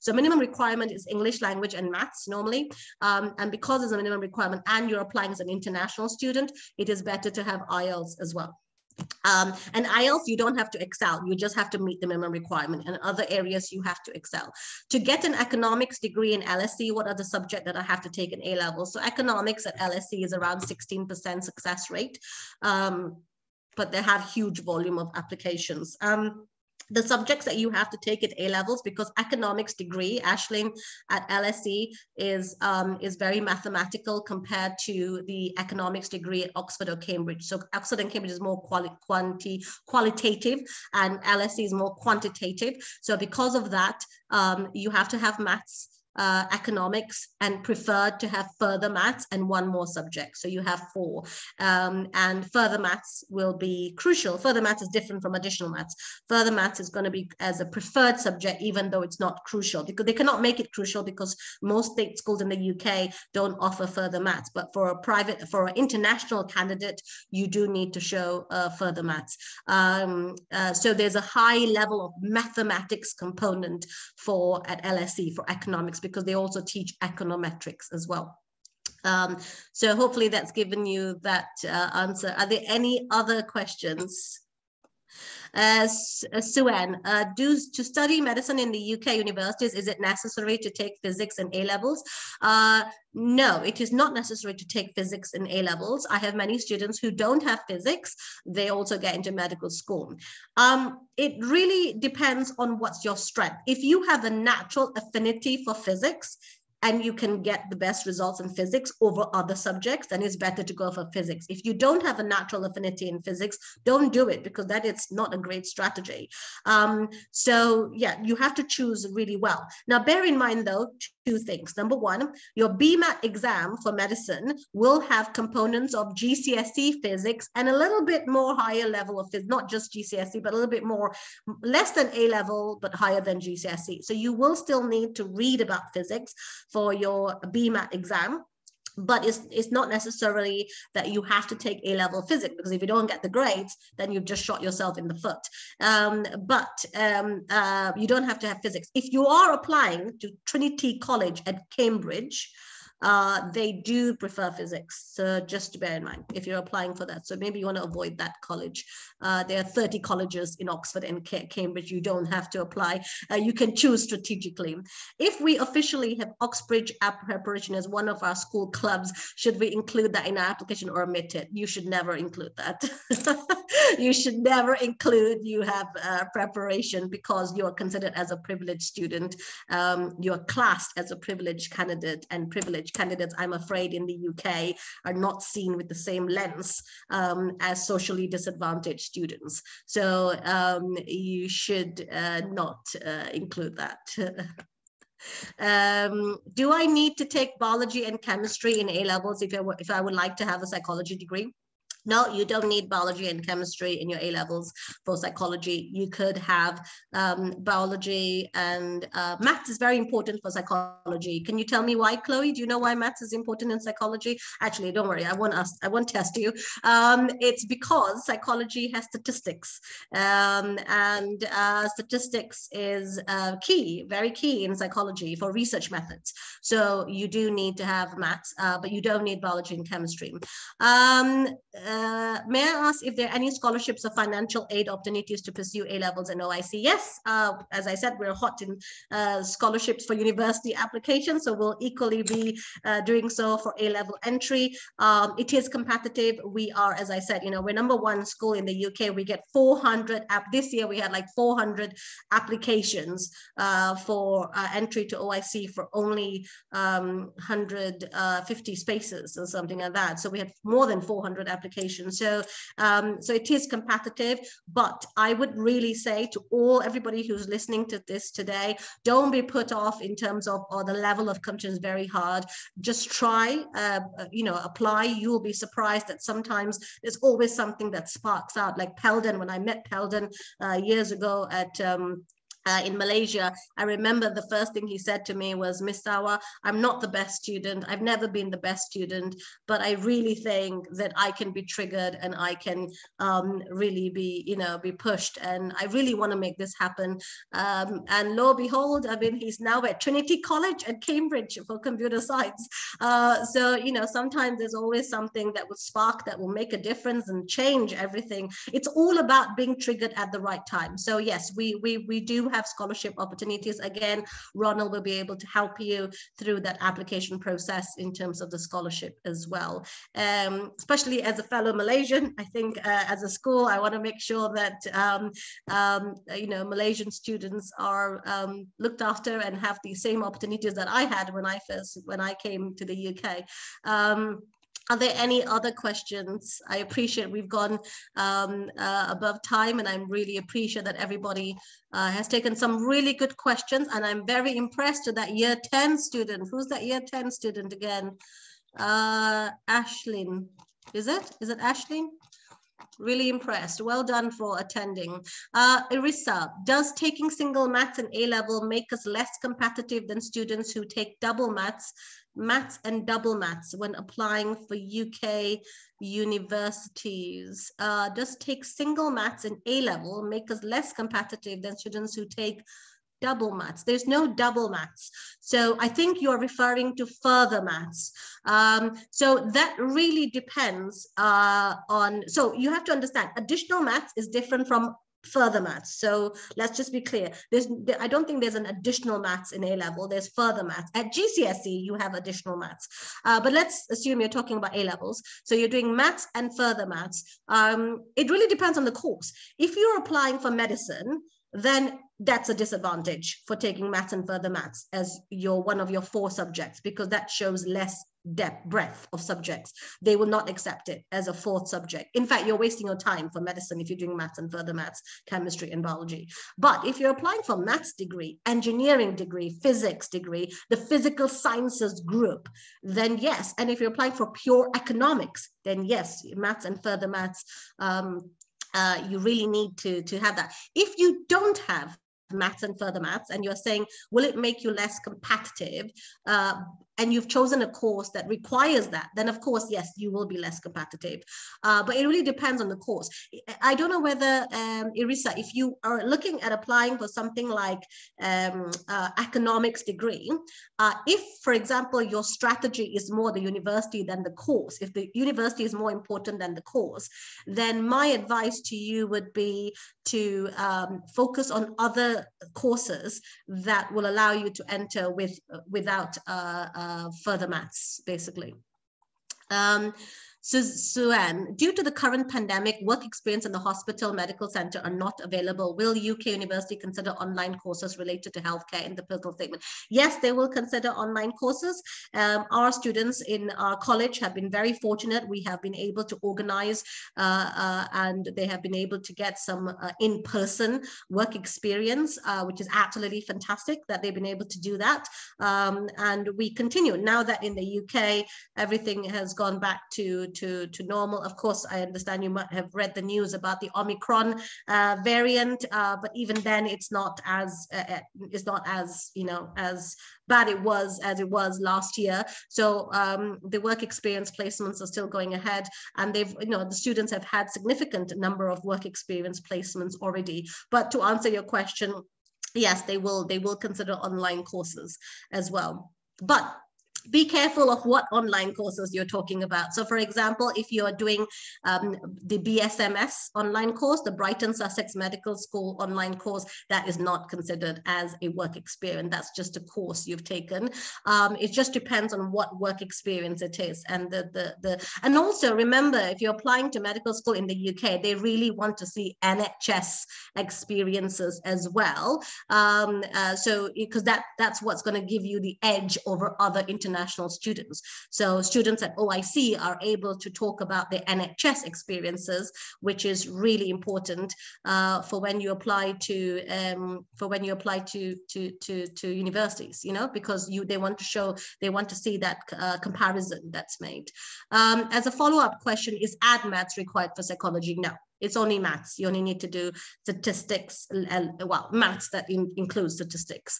So minimum requirement is English language and maths normally. Um, and because it's a minimum requirement and you're applying as an international student, it is better to have I E L T S as well. Um, and I E L T S, you don't have to excel. You just have to meet the minimum requirement, and other areas you have to excel. To get an economics degree in L S E, what are the subjects that I have to take in A level? So economics at L S E is around sixteen percent success rate, um, but they have huge volume of applications. Um, The subjects that you have to take at A levels, because economics degree, Aisling, at L S E is, um, is very mathematical compared to the economics degree at Oxford or Cambridge. So Oxford and Cambridge is more quali quanti qualitative and L S E is more quantitative. So because of that, um, you have to have maths, Uh, economics, and preferred to have further maths and one more subject. So you have four, um, and further maths will be crucial. Further maths is different from additional maths. Further maths is going to be as a preferred subject, even though it's not crucial, because they cannot make it crucial because most state schools in the U K don't offer further maths. But for a private, for an international candidate, you do need to show uh, further maths. Um, uh, so there's a high level of mathematics component for at L S E for economics, because they also teach econometrics as well. Um, so hopefully that's given you that uh, answer. Are there any other questions? Uh, Suann, uh, do to study medicine in the U K universities, is it necessary to take physics and A levels? Uh, no, it is not necessary to take physics and A levels. I have many students who don't have physics. They also get into medical school. Um, it really depends on what's your strength. If you have a natural affinity for physics, and you can get the best results in physics over other subjects, then it's better to go for physics. If you don't have a natural affinity in physics, don't do it, because that is not a great strategy. Um, so yeah, you have to choose really well. Now, bear in mind though, two things. Number one, your B MAT exam for medicine will have components of G C S E physics and a little bit more higher level of physics, not just G C S E, but a little bit more, less than A level, but higher than G C S E. So you will still need to read about physics for your B MAT exam, but it's, it's not necessarily that you have to take A level physics, because if you don't get the grades, then you've just shot yourself in the foot. Um, but um, uh, you don't have to have physics. If you are applying to Trinity College at Cambridge, uh, they do prefer physics, so just to bear in mind if you're applying for that. So maybe you want to avoid that college. Uh, there are thirty colleges in Oxford and Cambridge. You don't have to apply. Uh, you can choose strategically. If we officially have Oxbridge app preparation as one of our school clubs, should we include that in our application or omit it? You should never include that. You should never include you have uh, preparation, because you are considered as a privileged student. Um, you are classed as a privileged candidate, and privileged candidates, I'm afraid, in the U K are not seen with the same lens um, as socially disadvantaged students. So um, you should uh, not uh, include that. Um, do I need to take biology and chemistry in A levels if I, if I would like to have a psychology degree? No, you don't need biology and chemistry in your A levels for psychology. You could have um, biology and uh, maths is very important for psychology. Can you tell me why, Chloe? Do you know why maths is important in psychology? Actually, don't worry, I won't ask, I won't test you. Um, it's because psychology has statistics, um, and uh, statistics is uh, key, very key in psychology for research methods. So you do need to have maths, uh, but you don't need biology and chemistry. Um, Uh, may I ask if there are any scholarships or financial aid opportunities to pursue A levels and O I C? Yes, uh, as I said, we're hot in uh, scholarships for university applications, so we'll equally be uh, doing so for A level entry. Um, it is competitive. We are, as I said, you know, we're number one school in the U K. We get four hundred, app this year we had like four hundred applications uh, for uh, entry to O I C for only um, one hundred fifty spaces or something like that. So we had more than four hundred applications. So, um, so it is competitive, but I would really say to all, everybody who's listening to this today, don't be put off in terms of, or the level of competition is very hard. Just try, uh, you know, apply. You'll be surprised that sometimes there's always something that sparks out, like Pelden. When I met Pelden uh, years ago at um, Uh, in Malaysia, I remember the first thing he said to me was, Miss Sawa, I'm not the best student. I've never been the best student, but I really think that I can be triggered and I can um, really be, you know, be pushed. And I really want to make this happen. Um, and lo and behold, I mean, he's now at Trinity College at Cambridge for computer science. Uh, so, you know, sometimes there's always something that will spark, that will make a difference and change everything. It's all about being triggered at the right time. So yes, we, we, we do have scholarship opportunities. Again, Ronald will be able to help you through that application process in terms of the scholarship as well. Um, especially as a fellow Malaysian, I think uh, as a school, I want to make sure that um, um, you know, Malaysian students are um, looked after and have the same opportunities that I had when I first when I came to the U K. Um, Are there any other questions? I appreciate we've gone um, uh, above time, and I'm really appreciate that everybody uh, has taken some really good questions, and I'm very impressed with that year ten student. Who's that year ten student again? Uh, Ashlyn, is it? Is it Ashlyn? Really impressed. Well done for attending. Uh, Irissa, does taking single maths and A level make us less competitive than students who take double maths? Maths and double maths when applying for U K universities. Uh, does take single maths and A level make us less competitive than students who take double maths. There's no double maths. So I think you're referring to further maths. Um, so that really depends uh, on, so you have to understand additional maths is different from further maths. So let's just be clear. There's, I don't think there's an additional maths in A-level, there's further maths. At G C S E, you have additional maths, uh, but let's assume you're talking about A-levels. So you're doing maths and further maths. Um, it really depends on the course. If you're applying for medicine, then that's a disadvantage for taking maths and further maths as your one of your four subjects, because that shows less depth, breadth of subjects. They will not accept it as a fourth subject. In fact, you're wasting your time for medicine if you're doing maths and further maths, chemistry and biology. But if you're applying for maths degree, engineering degree, physics degree, the physical sciences group, then yes. And if you're applying for pure economics, then yes, maths and further maths, um, Uh, you really need to, to have that. If you don't have maths and further maths and you're saying, will it make you less competitive? Uh, and you've chosen a course that requires that, then of course, yes, you will be less competitive. Uh, but it really depends on the course. I don't know whether, um, Irisa, if you are looking at applying for something like um, uh, economics degree, uh, if, for example, your strategy is more the university than the course, if the university is more important than the course, then my advice to you would be to um, focus on other courses that will allow you to enter with without uh, uh, Uh, further maths, basically. Um, so, Suanne, due to the current pandemic, work experience in the hospital medical center are not available. Will U K University consider online courses related to healthcare in the personal statement? Yes, they will consider online courses. Um, our students in our college have been very fortunate. We have been able to organize uh, uh, and they have been able to get some uh, in-person work experience, uh, which is absolutely fantastic that they've been able to do that. Um, and we continue. Now that in the U K, everything has gone back to To, to normal. Of course, I understand you might have read the news about the Omicron uh, variant, uh, but even then, it's not as uh, it's not as you know as bad it was as it was last year. So um, the work experience placements are still going ahead, and they've you know the students have had significant number of work experience placements already. But to answer your question, yes, they will they will consider online courses as well, but be careful of what online courses you're talking about. So for example, if you're doing um, the B S M S online course, the Brighton Sussex Medical School online course, that is not considered as a work experience. That's just a course you've taken. Um, it just depends on what work experience it is. And, the, the, the, and also remember, if you're applying to medical school in the U K, they really want to see N H S experiences as well. Um, uh, so because that, that's what's going to give you the edge over other international international students. So students at O I C are able to talk about their N H S experiences, which is really important uh, for when you apply to um, for when you apply to to to, to universities. You know, because you they want to show they want to see that uh, comparison that's made. Um, as a follow-up question, is A D maths required for psychology? No. It's only maths. You only need to do statistics. Well, maths that in, includes statistics.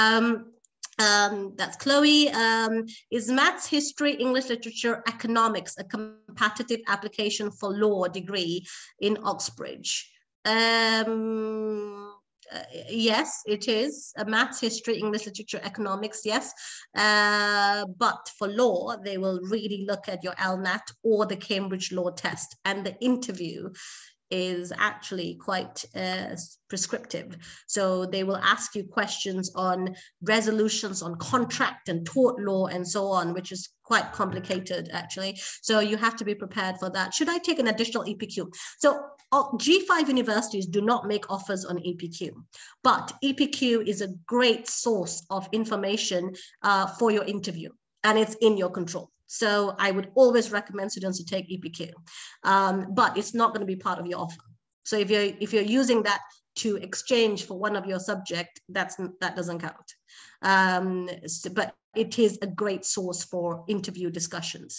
Um, Um, that's Chloe. Um, is maths, history, English literature, economics a competitive application for law degree in Oxbridge? Um, uh, yes, it is. Uh, maths, history, English literature, economics, yes. Uh, but for law, they will really look at your L NAT or the Cambridge law test, and the interview is actually quite uh, prescriptive. So they will ask you questions on resolutions on contract and tort law and so on, which is quite complicated actually. So you have to be prepared for that. Should I take an additional E P Q? So G five universities do not make offers on E P Q, but E P Q is a great source of information uh, for your interview, and it's in your control. So I would always recommend students to take E P Q, um, but it's not going to be part of your offer. So if you're, if you're using that to exchange for one of your subject, that's, that doesn't count. Um, so, but it is a great source for interview discussions.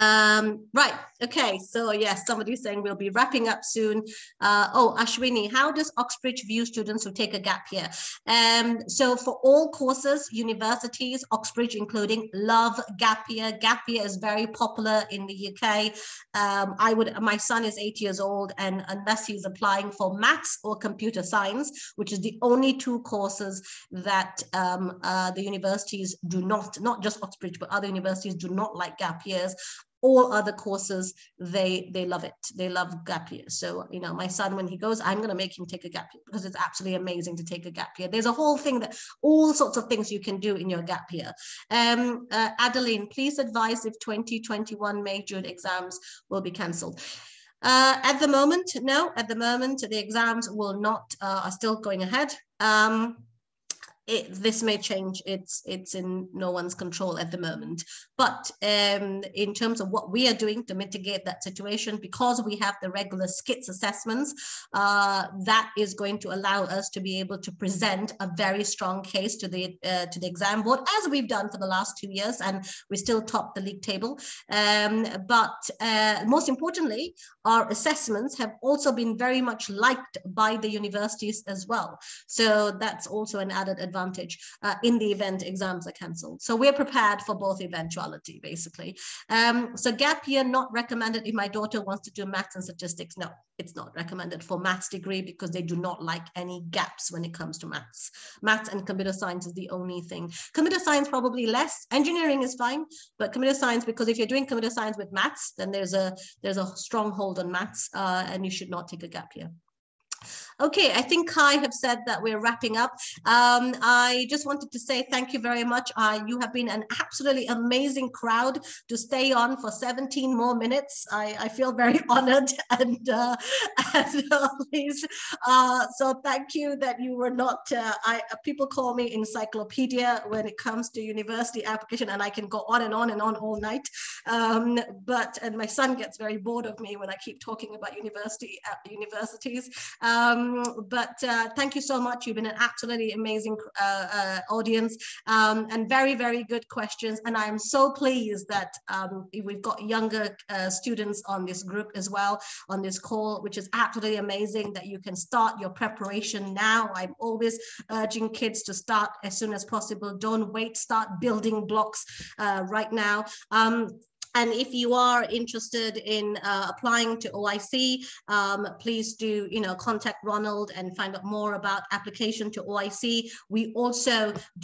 Um, right, okay, so yes, somebody's saying we'll be wrapping up soon. Uh, oh, Ashwini, how does Oxbridge view students who take a gap year? Um, so for all courses, universities, Oxbridge including, love gap year. Gap year is very popular in the U K. Um, I would, my son is eight years old, and unless he's applying for maths or computer science, which is the only two courses that um, uh, the universities do not, not just Oxbridge, but other universities do not like gap years. All other courses, they they love it. They love gap year. So, you know, my son, when he goes, I'm going to make him take a gap year because it's absolutely amazing to take a gap year. There's a whole thing that all sorts of things you can do in your gap year. Um, uh, Adeline, please advise if twenty twenty-one May June exams will be cancelled. Uh, at the moment, no. At the moment, the exams will not uh, are still going ahead. Um, It, this may change. It's it's in no one's control at the moment. But um, in terms of what we are doing to mitigate that situation, because we have the regular skits assessments, uh, that is going to allow us to be able to present a very strong case to the uh, to the exam board, as we've done for the last two years, and we still top the league table. Um, but uh, most importantly, our assessments have also been very much liked by the universities as well. So that's also an added advantage. advantage uh, in the event exams are cancelled. So we're prepared for both eventuality, basically. Um, so gap year not recommended if my daughter wants to do maths and statistics. No, it's not recommended for maths degree because they do not like any gaps when it comes to maths. Maths and computer science is the only thing. Computer science probably less. Engineering is fine, but computer science, because if you're doing computer science with maths, then there's a there's a stronghold on maths, uh, and you should not take a gap year. Okay, I think Kai have said that we're wrapping up. Um, I just wanted to say thank you very much. Uh, you have been an absolutely amazing crowd to stay on for seventeen more minutes. I, I feel very honored and, uh, and uh, please, uh, so thank you that you were not, uh, I, people call me encyclopedia when it comes to university application, and I can go on and on and on all night. Um, but, and my son gets very bored of me when I keep talking about university, uh, universities. Um, Um, but uh, thank you so much. You've been an absolutely amazing uh, uh, audience, um, and very, very good questions. And I'm so pleased that um, we've got younger uh, students on this group as well, on this call, which is absolutely amazing that you can start your preparation now. I'm always urging kids to start as soon as possible. Don't wait, start building blocks uh, right now. Um, And if you are interested in uh, applying to O I C, um, please do, you know, contact Ronald and find out more about application to O I C. We also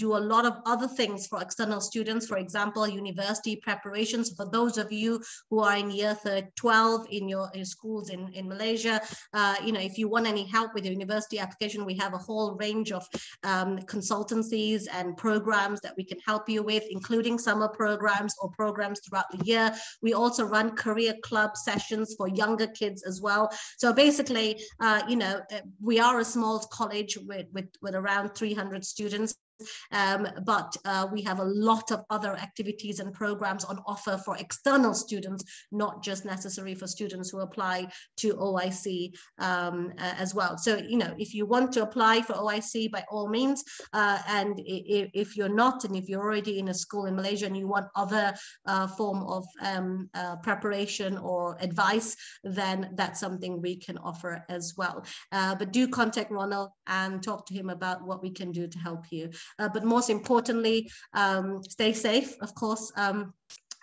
do a lot of other things for external students, for example, university preparations. For those of you who are in year twelve in your in schools in, in Malaysia, uh, you know, if you want any help with your university application, we have a whole range of um, consultancies and programs that we can help you with, including summer programs or programs throughout the year. We also run career club sessions for younger kids as well. So basically, uh, you know, we are a small college with, with, with around three hundred students. Um, but uh, we have a lot of other activities and programs on offer for external students, not just necessary for students who apply to O I C um, uh, as well. So, you know, if you want to apply for O I C, by all means, uh, and if, if you're not, and if you're already in a school in Malaysia and you want other uh, form of um, uh, preparation or advice, then that's something we can offer as well. Uh, but do contact Ronald and talk to him about what we can do to help you. Uh, but most importantly, um, stay safe, of course, um,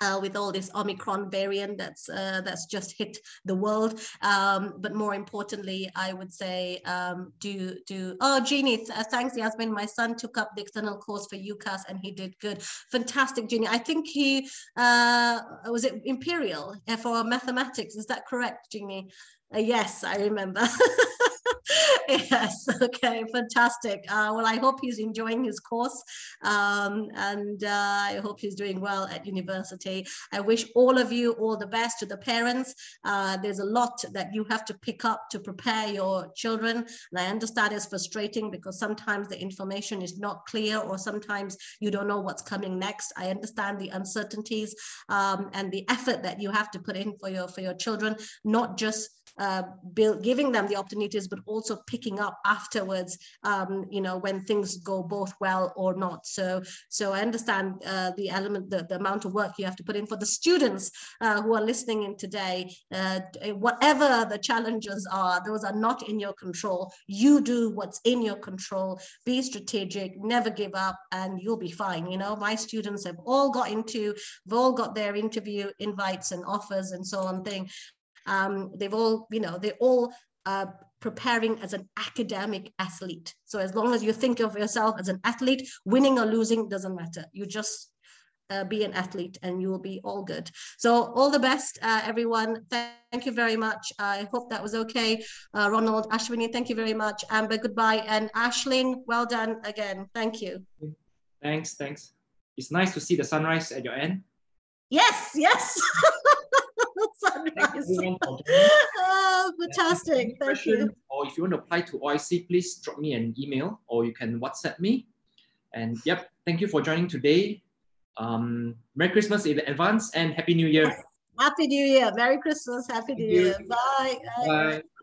uh, with all this Omicron variant that's uh, that's just hit the world. Um, but more importantly, I would say um, do, do, oh, Jeannie, uh, thanks, Yasmin. My son took up the external course for U C A S and he did good. Fantastic, Jeannie. I think he, uh, was it Imperial for mathematics? Is that correct, Jeannie? Uh, yes, I remember. Yes, okay, fantastic. Uh, well, I hope he's enjoying his course, um, and uh, I hope he's doing well at university. I wish all of you all the best. To the parents, uh, there's a lot that you have to pick up to prepare your children, and I understand it's frustrating because sometimes the information is not clear, or sometimes you don't know what's coming next. I understand the uncertainties um, and the effort that you have to put in for your for your children, not just Uh, build, giving them the opportunities, but also picking up afterwards, um, you know, when things go both well or not. So, so I understand uh, the element, the, the amount of work you have have to put in for the students uh, who are listening in today. Uh, whatever the challenges are, those are not in your control. You do what's in your control. Be strategic, never give up, and you'll be fine. You know, my students have all got into, they've all got their interview invites and offers and so on thing. Um, they've all, you know, they all uh, preparing as an academic athlete. So as long as you think of yourself as an athlete, winning or losing doesn't matter. You just uh, be an athlete and you will be all good. So all the best, uh, everyone. Thank you very much. I hope that was okay. Uh, Ronald, Ashwini, thank you very much. Amber, goodbye. And Aisling, well done again. Thank you. Thanks, thanks. It's nice to see the sunrise at your end. Yes, yes. Sunrise. Oh, fantastic. Thank you. Or if you want to apply to O I C, please drop me an email or you can WhatsApp me. And yep, thank you for joining today. Um, Merry Christmas in advance and Happy New Year. Yes. Happy New Year. Merry Christmas. Happy New Year. Bye. Bye. Bye.